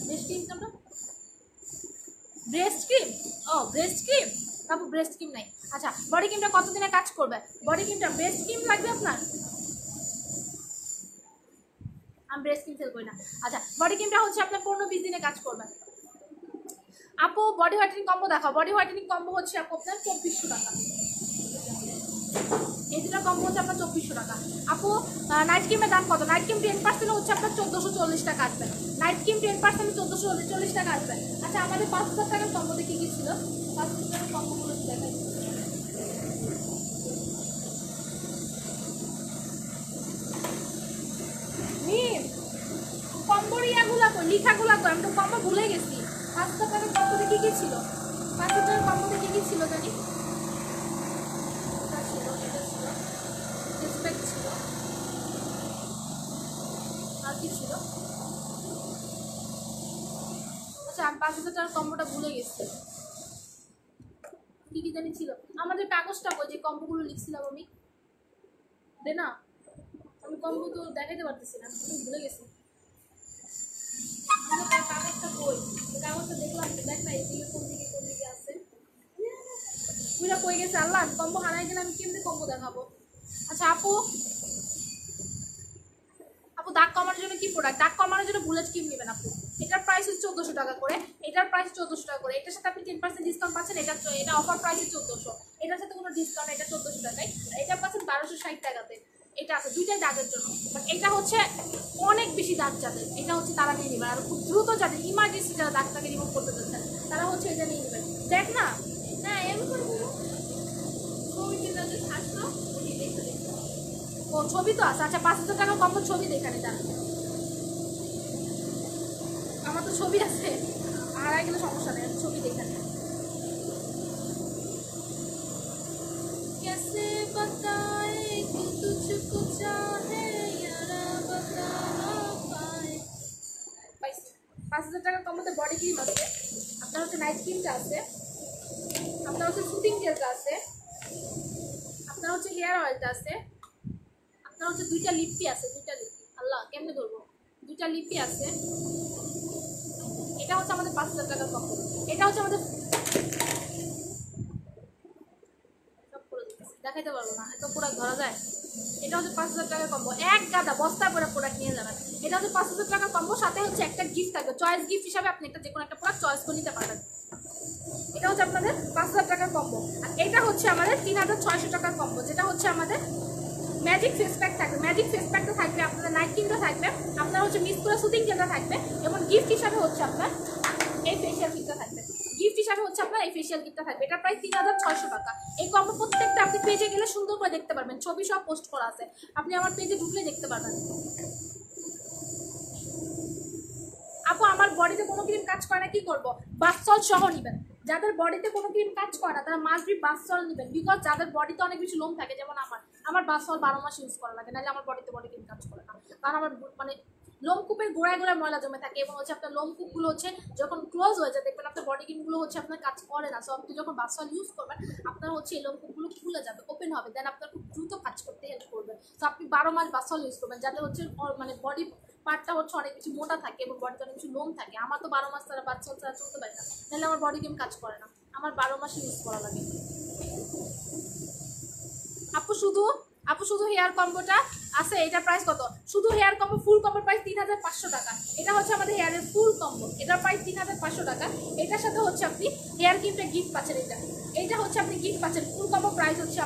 বেশ ক্রিম কোনটা? ব্রেস্ট ক্রিম, ও ব্রেস্ট ক্রিম আপু ব্রেস্ট ক্রিম নাই। আচ্ছা বডি ক্রিমটা কতদিনে কাজ করবে? বডি ক্রিমটা ব্রেস্ট ক্রিম লাগবে আপনার? আমি ব্রেস্ট ক্রিম সেল করি না। আচ্ছা বডি ক্রিমটা হচ্ছে আপনার ১৫-২০ দিনে কাজ করবে। আপু বডি হোয়াইটেনিং কম্বো দেখাও। বডি হোয়াইটেনিং কম্বো হচ্ছে আপু আপনার ২৪০০ টাকা, এই দুটো কম্বো হচ্ছে আপনার ২৪০০ টাকা। আপু নাইট ক্রিমের দাম কত? নাইট ক্রিম 10% হচ্ছে আপনার ১৪৪০ টাকা আসবে। নাইট ক্রিম 10% ১৪৪০ টাকা আসবে। আচ্ছা আমাদের ৫০০০ টাকার কম্বোতে কী কী ছিল? ৫০০০ টাকার কম্বোগুলো দেখাই। কম্বোর ইয়াগুলা কই, লিখাগুলা কই, আমি তো কম্বো ভুলে গেছি। ৫০০০ টাকার কম্বোতে কী কী ছিল? ৫০০০ টাকার কম্বোতে কী কী ছিল জানি? আচ্ছা আমি ৫০০০ টাকার কম্বোটা ভুলে গেছি, কি কি জানি ছিল? আমাদের কাগজটা কই যে কম্বোগুলো লিখছিলাম আমি? দে না, আমি কম্বো তো দেখাইতে পারতেছি না, আমি ভুলে গেছি। আমাদের কাগজটা কই? কাগজটা দেখলাম দেখ না এদিকে কোন দিকে আছে, ওইটা কই গেছে? আল্লাহ কম্বো হারাই গেলে আমি কেমনে কম্বো দেখাবো? আচ্ছা আপু আপু দাগ কমানোর জন্য কি প্রোডাক্ট? দাগ কমানোর জন্য বুলেট ক্রিম নেবেন আপু। এটার প্রাইস হচ্ছে ১৪০০ টাকা করে, এটার প্রাইস ১৪০০ টাকা করে। এটার সাথে আপনি 10% ডিসকাউন্ট পাচ্ছেন। এটা অফার প্রাইসে ১৪০০, এটার সাথে কোনো ডিসকাউন্ট, এটা ১৪০০ টাকায়। এটা পাচ্ছেন ১২৬০ টাকাতে। এটা আছে দুইটাই দাগের জন্য, বাট এটা হচ্ছে অনেক বেশি দাগ যাদের, এটা হচ্ছে তারা নিয়ে নেবেন। আর খুব দ্রুত যাদের ইমার্জেন্সি যারা দাগটাকে রিমুভ করতে চাচ্ছেন তারা হচ্ছে এটা নিয়ে নেবেন। দেখ না না এমন ও ছবি তো আছে। আচ্ছা ৫০০০ টাকা কম ছবি দেখানি তার, আমার তো ছবি আছে আর এগুলো সমস্যা নেই, ছবি দেখানি। পাঁচ হাজার টাকা কমতে বডি ক্রিম আছে আপনার, হচ্ছে নাইট ক্রিমটা আছে আপনার, হচ্ছে শুটিং জেলটা আছে আপনার, হচ্ছে হেয়ার অয়েলটা আছে আপনার, হচ্ছে দুইটা লিপি আছে, দুইটা লিপি আল্লাহ কেমনে ধরবো, দুইটা লিপি আছে। এটা হচ্ছে আমাদের ৫০০০ টাকা কম। এটা হচ্ছে আমাদের দেখাইতে পারবো না এত প্রোডাক্ট ধরা যায়। এটা হচ্ছে ৫০০০ টাকা কম্বো, এক গাদা বস্তা করে প্রোডাক্ট নিয়ে যাবেন। এটা হচ্ছে ৫০০০ টাকা কম্বো, সাথে হচ্ছে একটা গিফট থাকবে। চয়েস গিফট হিসাবে আপনি একটা যে কোনো একটা প্রোডাক্ট চয়েস করে নিতে পারবেন। এটা হচ্ছে আপনাদের ৫০০০ টাকার কম্বো। আর এটা হচ্ছে আমাদের ৩৬০০ টাকার কম্বো, যেটা হচ্ছে আমাদের ম্যাজিক ফেস প্যাক থাকবে। ম্যাজিক ফেস প্যাকটা থাকবে আপনাদের, নাইট ক্রিমটা থাকবে আপনার, হচ্ছে মিস করে শুটিং যেটা থাকবে, এবং গিফট হিসাবে হচ্ছে আপনার এই ফেসিয়াল কিটটা থাকবে। গিফট হিসাবে হচ্ছে আপনার এই ফেসিয়াল কিটটা থাকবে। এটা প্রায় ৩৬০০ টাকা। এই কম্বো প্রত্যেকটা আপনি পেজে গেলে সুন্দর করে দেখতে পারবেন, ছবি সব পোস্ট করা আছে, আপনি আমার পেজে ঢুকলে দেখতে পারবেন। আপু আমার বডিতে কোনো ক্রিম কাজ করে না, কি করবো? বাস সল্ট সহ নেবেন। যাদের বডিতে কোনো ক্রিম কাজ করে না তারা মাস্ট বি বাস সল্ট নেবেন, বিকজ যাদের বডিতে অনেক বেশি লোম থাকে, যেমন আমার বাস সল্ট ১২ মাস ইউজ করা লাগে, নাহলে আমার বডিতে ক্রিম কাজ করে না, কারণ আমার মানে লোমকূপের গোড়ায় গোড়ায় ময়লা জমে থাকে এবং হচ্ছে আপনার লোমকূপগুলো হচ্ছে যখন ক্লোজ হয়ে যায় দেখবেন আপনার বডি ক্রিমগুলো হচ্ছে আপনার কাজ করে না। সো আপনি যখন বাথসাল ইউজ করবেন আপনার হচ্ছে এই লোমকূপগুলো খুলে যাবে, ওপেন হবে, দেন আপনার খুব দ্রুত কাজ করতে হেল্প করবে। সো আপনি 12 মাস বাথসাল ইউজ করবেন যাতে হচ্ছে মানে বডি পার্টটা হচ্ছে অনেক কিছু মোটা থাকে এবং বডিতে অনেক কিছু লোম থাকে। আমার তো 12 মাস তারা বাথসাল ছাড়া চলতে পারে না, তাহলে আমার বডি ক্রিম কাজ করে না, আমার 12 মাস ইউজ করা লাগে। আপু শুধু হেয়ার কম্বোটা আছে, এটার প্রাইস কত? শুধু হেয়ার কম্বো ফুল কম্বোর প্রাইস 3500 টাকা। এটা হচ্ছে আমাদের হেয়ারের ফুল কম্বো, এটার প্রাইস 3500 টাকা। এটার সাথে হচ্ছে আপনি হেয়ার ক্রিমটা গিফট পাচ্ছেন, এইটা হচ্ছে আপনি গিফট পাচ্ছেন। ফুল কম্বো প্রাইস হচ্ছে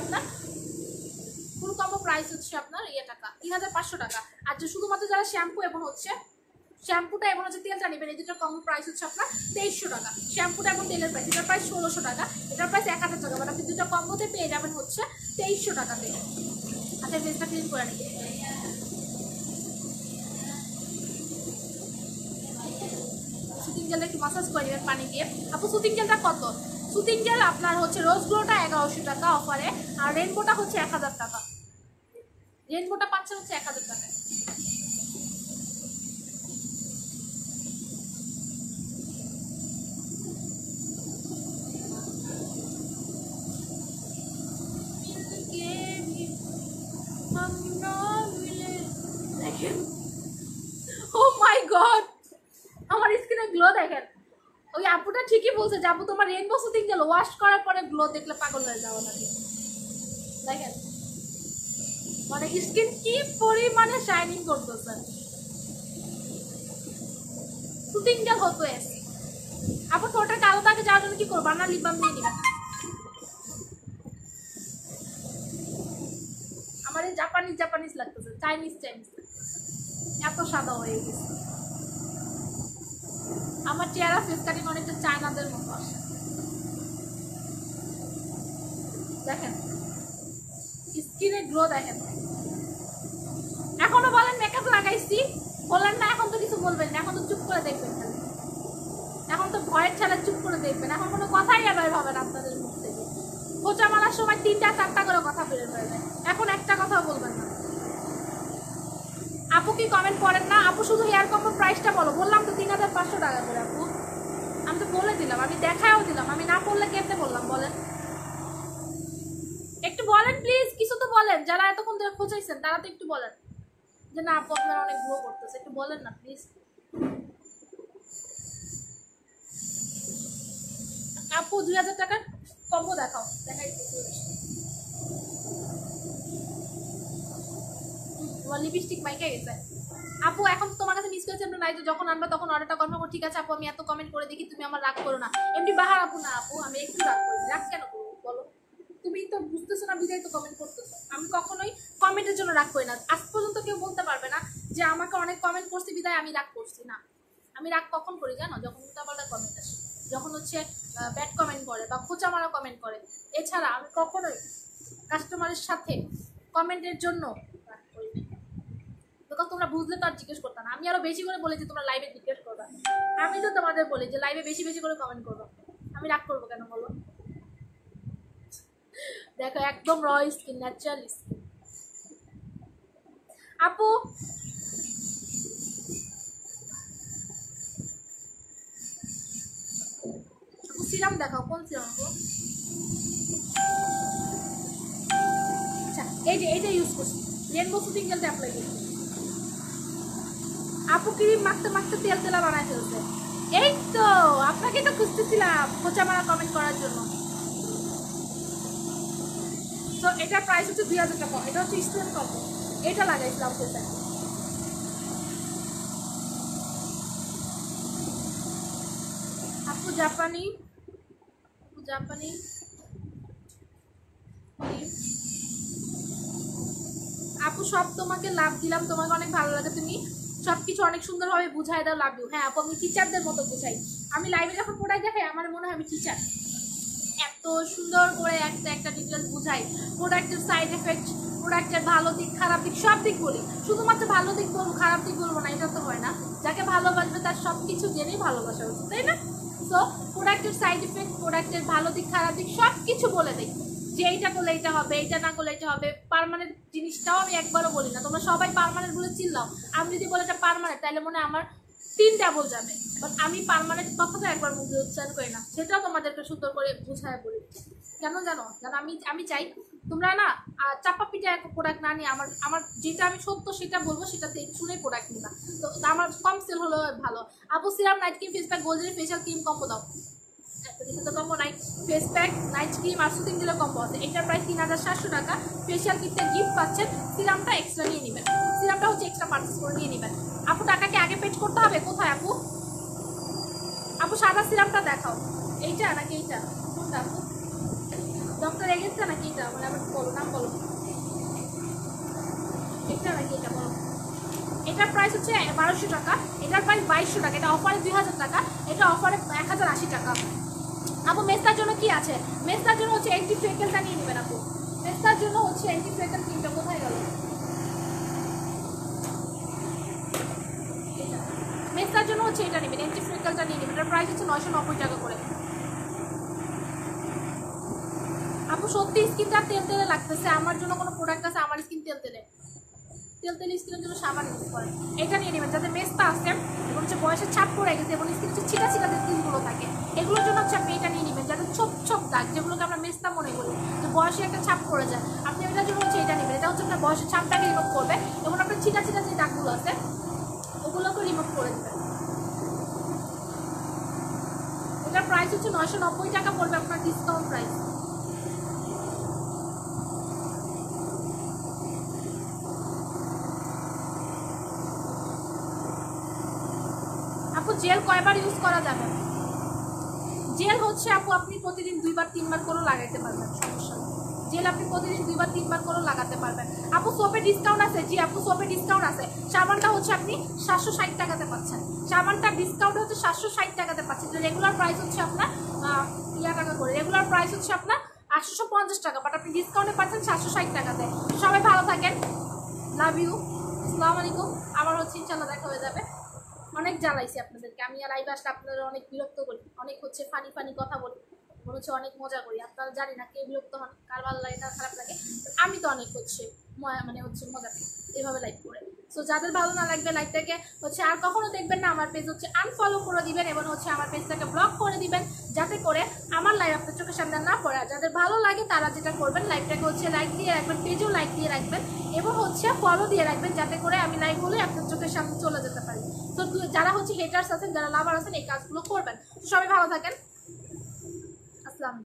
আপনার ইয়ে টাকা 3500 টাকা। আর যে শুধুমাত্র যারা শ্যাম্পু এবং হচ্ছে শ্যাম্পুটা এবং হচ্ছে তেলটা নেবেন এই দুটোর কম্বো প্রাইস হচ্ছে আপনার 2300 টাকা। শ্যাম্পুটা এবং তেলের প্রাইস, এটার প্রাইস 1600 টাকা, এটার প্রাইস 1000 টাকা। মানে আপনি দুটো কম্বোতে পেয়ে যাবেন হচ্ছে 2300 টাকাতে। আচ্ছা ফেসটা ক্লিন করে নিই। সুতিং জেলটা একটু মাসাজ করে নেবেন পানি দিয়ে। আপু সুতিং জেলটা কত? সুতিং জেল আপনার হচ্ছে রোজ গ্লোটা 1100 টাকা অফারে, আর রেনবোটা হচ্ছে 1000 টাকা। রেনবোটা পাচ্ছেন হচ্ছে 1000 টাকা। আপুটা ঠিকই বলছে যে আপু তোমার রেইনবো সুতিং জেল ওয়াশ করার পরে গ্লো দেখলে পাগল হয়ে যাওয়া লাগে। দেখেন মানে স্কিন কি পরিমাণে শাইনিং করতেছে। সুতিং জেল হতো এসে আপু ঠোঁটে কালো দাগে যাওয়ার জন্য কি করবা না লিপ বাম নিয়ে নিবা। আমার এই জাপানিজ লাগতেছে, চাইনিজ এত সাদা হয়ে গেছে আমার চেহারা। ফেস কাটিং অনেকটা চায়নাদের মতো আসে। দেখেন স্কিনে গ্লো দেখেন। এখনো বলেন মেকআপ লাগাইছি, বলেন না এখন তো কিছু বলবেন না, এখন তো চুপ করে দেখবেন, এখন তো ভয়ের ছাড়া চুপ করে দেখবেন, এখন কোনো কথাই আর বের হবে না আপনাদের মুখ থেকে। খোঁচা মারার সময় 3-4 করে কথা বের হয়ে যায়, এখন একটা কথা বলবেন না। আপু কি কমেন্ট করেন না? আপু শুধু হেয়ার কম্বোর প্রাইসটা বলো, বললাম তো 3500 টাকা করে আপু, আমি তো বলে দিলাম, আমি দেখাও দিলাম, আমি না বললে কেমনে বললাম বলেন? একটু বলেন প্লিজ, কিছু তো বলেন। যারা এতক্ষণ ধরে খোঁজাইছেন তারা তো একটু বলেন যে না আপু আপনারা অনেক গ্লো করতেছে, একটু বলেন না প্লিজ। আপু 2000 টাকার কম্বো দেখাও, দেখাই লিপস্টিক মাইকে গেছে। আপু এখন তোমার কাছে মিস করেছি আমরা, নাইতো যখন আনবা তখন অর্ডারটা কনফার্ম করো। ঠিক আছে আপু আমি এত কমেন্ট করে দেখি, তুমি আমার রাগ করো না। এমনি বাহার আপু না আপু আমি একটু রাগ করি, রাগ কেন করবো বলো? তুমি তো বুঝতেছো না বিদায় তো কমেন্ট করতেছো। আমি কখনোই কমেন্টের জন্য রাগ করি না, আজ পর্যন্ত কেউ বলতে পারবে না যে আমাকে অনেক কমেন্ট করছি বিদায় আমি রাগ করছি না। আমি রাগ কখন করি জানো? যখন উল্টাপাল্টা কমেন্ট আসে, যখন হচ্ছে ব্যাড কমেন্ট করে বা খোঁচা মারা কমেন্ট করে। এছাড়া আমি কখনোই কাস্টমারের সাথে কমেন্টের জন্য তোমরা বুঝলে তো আর জিজ্ঞেস করতাম না। আমি আরো বেশি করে বলেছি তোমরা লাইভে জিজ্ঞেস করবা, আমি তো তোমাদের বলি যে লাইভে বেশি বেশি করে কমেন্ট করবো। আমি রাগ করবো কেন বলো? দেখো একদম র স্কিন, ন্যাচারাল স্কিন। আপু সিরাম দেখাও, কোন সিরাম আপু? আচ্ছা এইটা ইউজ করছি, রেনবো সুটিং জেলটা অ্যাপ্লাই করছি। আপু ক্রিম মাখতে মাখতে তেলা বানায় ফেলছে। এই তো আপনাকে তো খুঁজতেছিলাম খোঁচা মারা কমেন্ট করার জন্য। তো এটার প্রাইস হচ্ছে 2000 টাকা। এটা হচ্ছে স্টুডেন্ট কম্বো, এটা লাগাইছিলাম সেটা। আপু জাপানি আপু সব তোমাকে লাভ দিলাম, তোমাকে অনেক ভালো লাগে, তুমি সবকিছু অনেক সুন্দরভাবে বুঝাই দাও, লাভ ইউ। হ্যাঁ আপু আমি টিচারদের মতো বুঝাই, আমি লাইভে যখন পড়াই দেখাই আমার মনে হয় আমি টিচার। এত সুন্দর করে একটা ডিটেলস বুঝাই, প্রোডাক্টের সাইড এফেক্ট, প্রোডাক্টের ভালো দিক খারাপ দিক সব দিক বলি। শুধুমাত্র ভালো দিক বলবো খারাপ দিক বলবো না এটা তো হয় না, যাকে ভালোবাসবে তার সব কিছু জেনেই ভালোবাসা উচিত তাই না? সো প্রোডাক্টের সাইড এফেক্ট, প্রোডাক্টের ভালো দিক খারাপ দিক সব কিছু বলে দিই, যে এইটা করলে এইটা হবে, এইটা না করলে এইটা হবে। পার্মানেন্ট জিনিসটাও আমি একবারও বলি না, তোমরা সবাই পার্মানেন্ট বলে চিল্লাও। আমি যদি বলে এটা পার্মানেন্ট তাহলে মনে হয় আমার তিন ডাবল যাবে, বাট আমি পার্মানেন্ট কথাটা একবার মুখে উচ্চারণ করি না, সেটাও তোমাদেরকে সুন্দর করে বুঝায় বলি। কেন জানো? কারণ আমি চাই তোমরা না চাপা পিঠা এক প্রোডাক্ট না নিয়ে আমার যেটা আমি সত্য সেটা বলবো, সেটাতে শুনে প্রোডাক্ট নিবা। তো আমার কম সেল হলো ভালো। আপু serum, night cream, face pack, golden facial cream combo দাও। তো কম্বো নাই, ফেস প্যাক, নাইট ক্রিম আর শুটিং দিলেও কম্বো আছে। এটার প্রায় ৩,৭০০ টাকা। ফেশিয়াল কিটটা গিফট পাচ্ছেন, সিরামটা এক্সট্রা নিয়ে নেবেন। সিরামটা হচ্ছে এক্সট্রা পার্চেস করে নিয়ে নেবেন। আপু টাকা কি আগে পেড করতে হবে? কোথায় আপু? আপু সাদা সিরামটা দেখাও, এইটা নাকি এইটা? কোনটা আপু? ডক্টর এগেছে নাকি এটা? মানে আবার বলো, নাম বলো, এটা নাকি এটা বলো। এটার প্রাইস হচ্ছে ১২০০ টাকা, এটার প্রাইস ২২০০ টাকা, এটা অফারে ২০০০ টাকা, এটা অফারে ১০৮০ টাকা। আপু মেস্তার জন্য কি আছে? মেস্তার জন্য হচ্ছে অ্যান্টি ফ্রেকেলটা নিয়ে নেবেন। আপু মেস্তার জন্য হচ্ছে অ্যান্টি ফ্রেকেল ক্রিমটা কোথায় গেল? মেস্তার জন্য হচ্ছে এটা নেবেন, অ্যান্টি ফ্রেকেলটা নিয়ে নেবেন। এটার প্রাইস হচ্ছে ৯৯০ টাকা করে। আপু সত্যি স্কিনটা তেল তেলে লাগতেছে, আমার জন্য কোনো প্রোডাক্ট আছে? আমার স্কিন তেল তেলে, তেল তেলে স্কিনের জন্য সাবান ইউজ করেন, এটা নিয়ে নেবেন। যাদের মেস্তা আছে এবং হচ্ছে বয়সের ছাপ পড়ে গেছে এবং স্কিন হচ্ছে ছিটা ছিটা যে স্কিনগুলো থাকে, এগুলোর জন্য হচ্ছে আপনি এটা নিয়ে নেবেন। যাদের ছোপ ছোপ দাগ, যেগুলোকে আমরা মেস্তা মনে করি, যে বয়সে একটা ছাপ পড়ে যায়, আপনি এটার জন্য হচ্ছে এটা নেবেন। এটা হচ্ছে আপনার বয়সের ছাপটাকে রিমুভ করবে এবং আপনার ছিটা ছিটা যে দাগগুলো আছে ওগুলোকে রিমুভ করে দেবেন। এটার প্রাইস হচ্ছে ৯৯০ টাকা পড়বে, আপনার ডিসকাউন্ট প্রাইস। জেল কয়বার ইউজ করা যাবে? জেল হচ্ছে আপু আপনি প্রতিদিন ২-৩ বার করে লাগাতে পারবেন, সমস্যা নেই। জেল আপনি প্রতিদিন ২-৩ বার করে লাগাতে পারবেন। আপু সোপে ডিসকাউন্ট আছে? জি আপু সোপে ডিসকাউন্ট আছে। সাবানটা হচ্ছে আপনি ৭৬০ টাকাতে পাচ্ছেন, সাবানটার ডিসকাউন্ট হচ্ছে ৭৬০ টাকাতে পাচ্ছেন। রেগুলার প্রাইস হচ্ছে আপনার টাকা করে, রেগুলার প্রাইস হচ্ছে আপনার ৮৫০ টাকা, বাট আপনি ডিসকাউন্টে পাচ্ছেন ৭৬০ টাকাতে। সবাই ভালো থাকেন, লাভ ইউ, আসসালামু আলাইকুম। আবার হচ্ছে ইনশাল্লাহ দেখা হয়ে যাবে। অনেক জ্বালাইছি আপনাদেরকে, আমি আর লাইভে আসলে আপনারা অনেক বিরক্ত করি, অনেক হচ্ছে ফানি ফানি কথা বলি, মনে হচ্ছে অনেক মজা করি। আপনারা জানি না কে বিরক্ত হন, কার ভালো লাগে, কার খারাপ লাগে। আমি তো অনেক হচ্ছে মানে হচ্ছে মজা করি এভাবে লাইভ করে। সো যাদের ভালো না লাগবে লাইভটাকে হচ্ছে আর কখনো দেখবেন না। আমার পেজ হচ্ছে আনফলো করে দিবেন এবং হচ্ছে আমার পেজটাকে ব্লক করে দিবেন, যাতে করে আমার লাইভ আপনার চোখের সামনে না পড়ে। আর যাদের ভালো লাগে তারা যেটা করবেন, লাইভটাকে হচ্ছে লাইক দিয়ে রাখবেন, পেজেও লাইক দিয়ে রাখবেন এবং হচ্ছে ফলো দিয়ে রাখবেন, যাতে করে আমি লাইভ হলে আপনার চোখের সামনে চলে যেতে পারি। তো যারা হচ্ছে হেটার্স আছেন, যারা লাভার আছেন, এই কাজগুলো করবেন। সবাই ভালো থাকেন।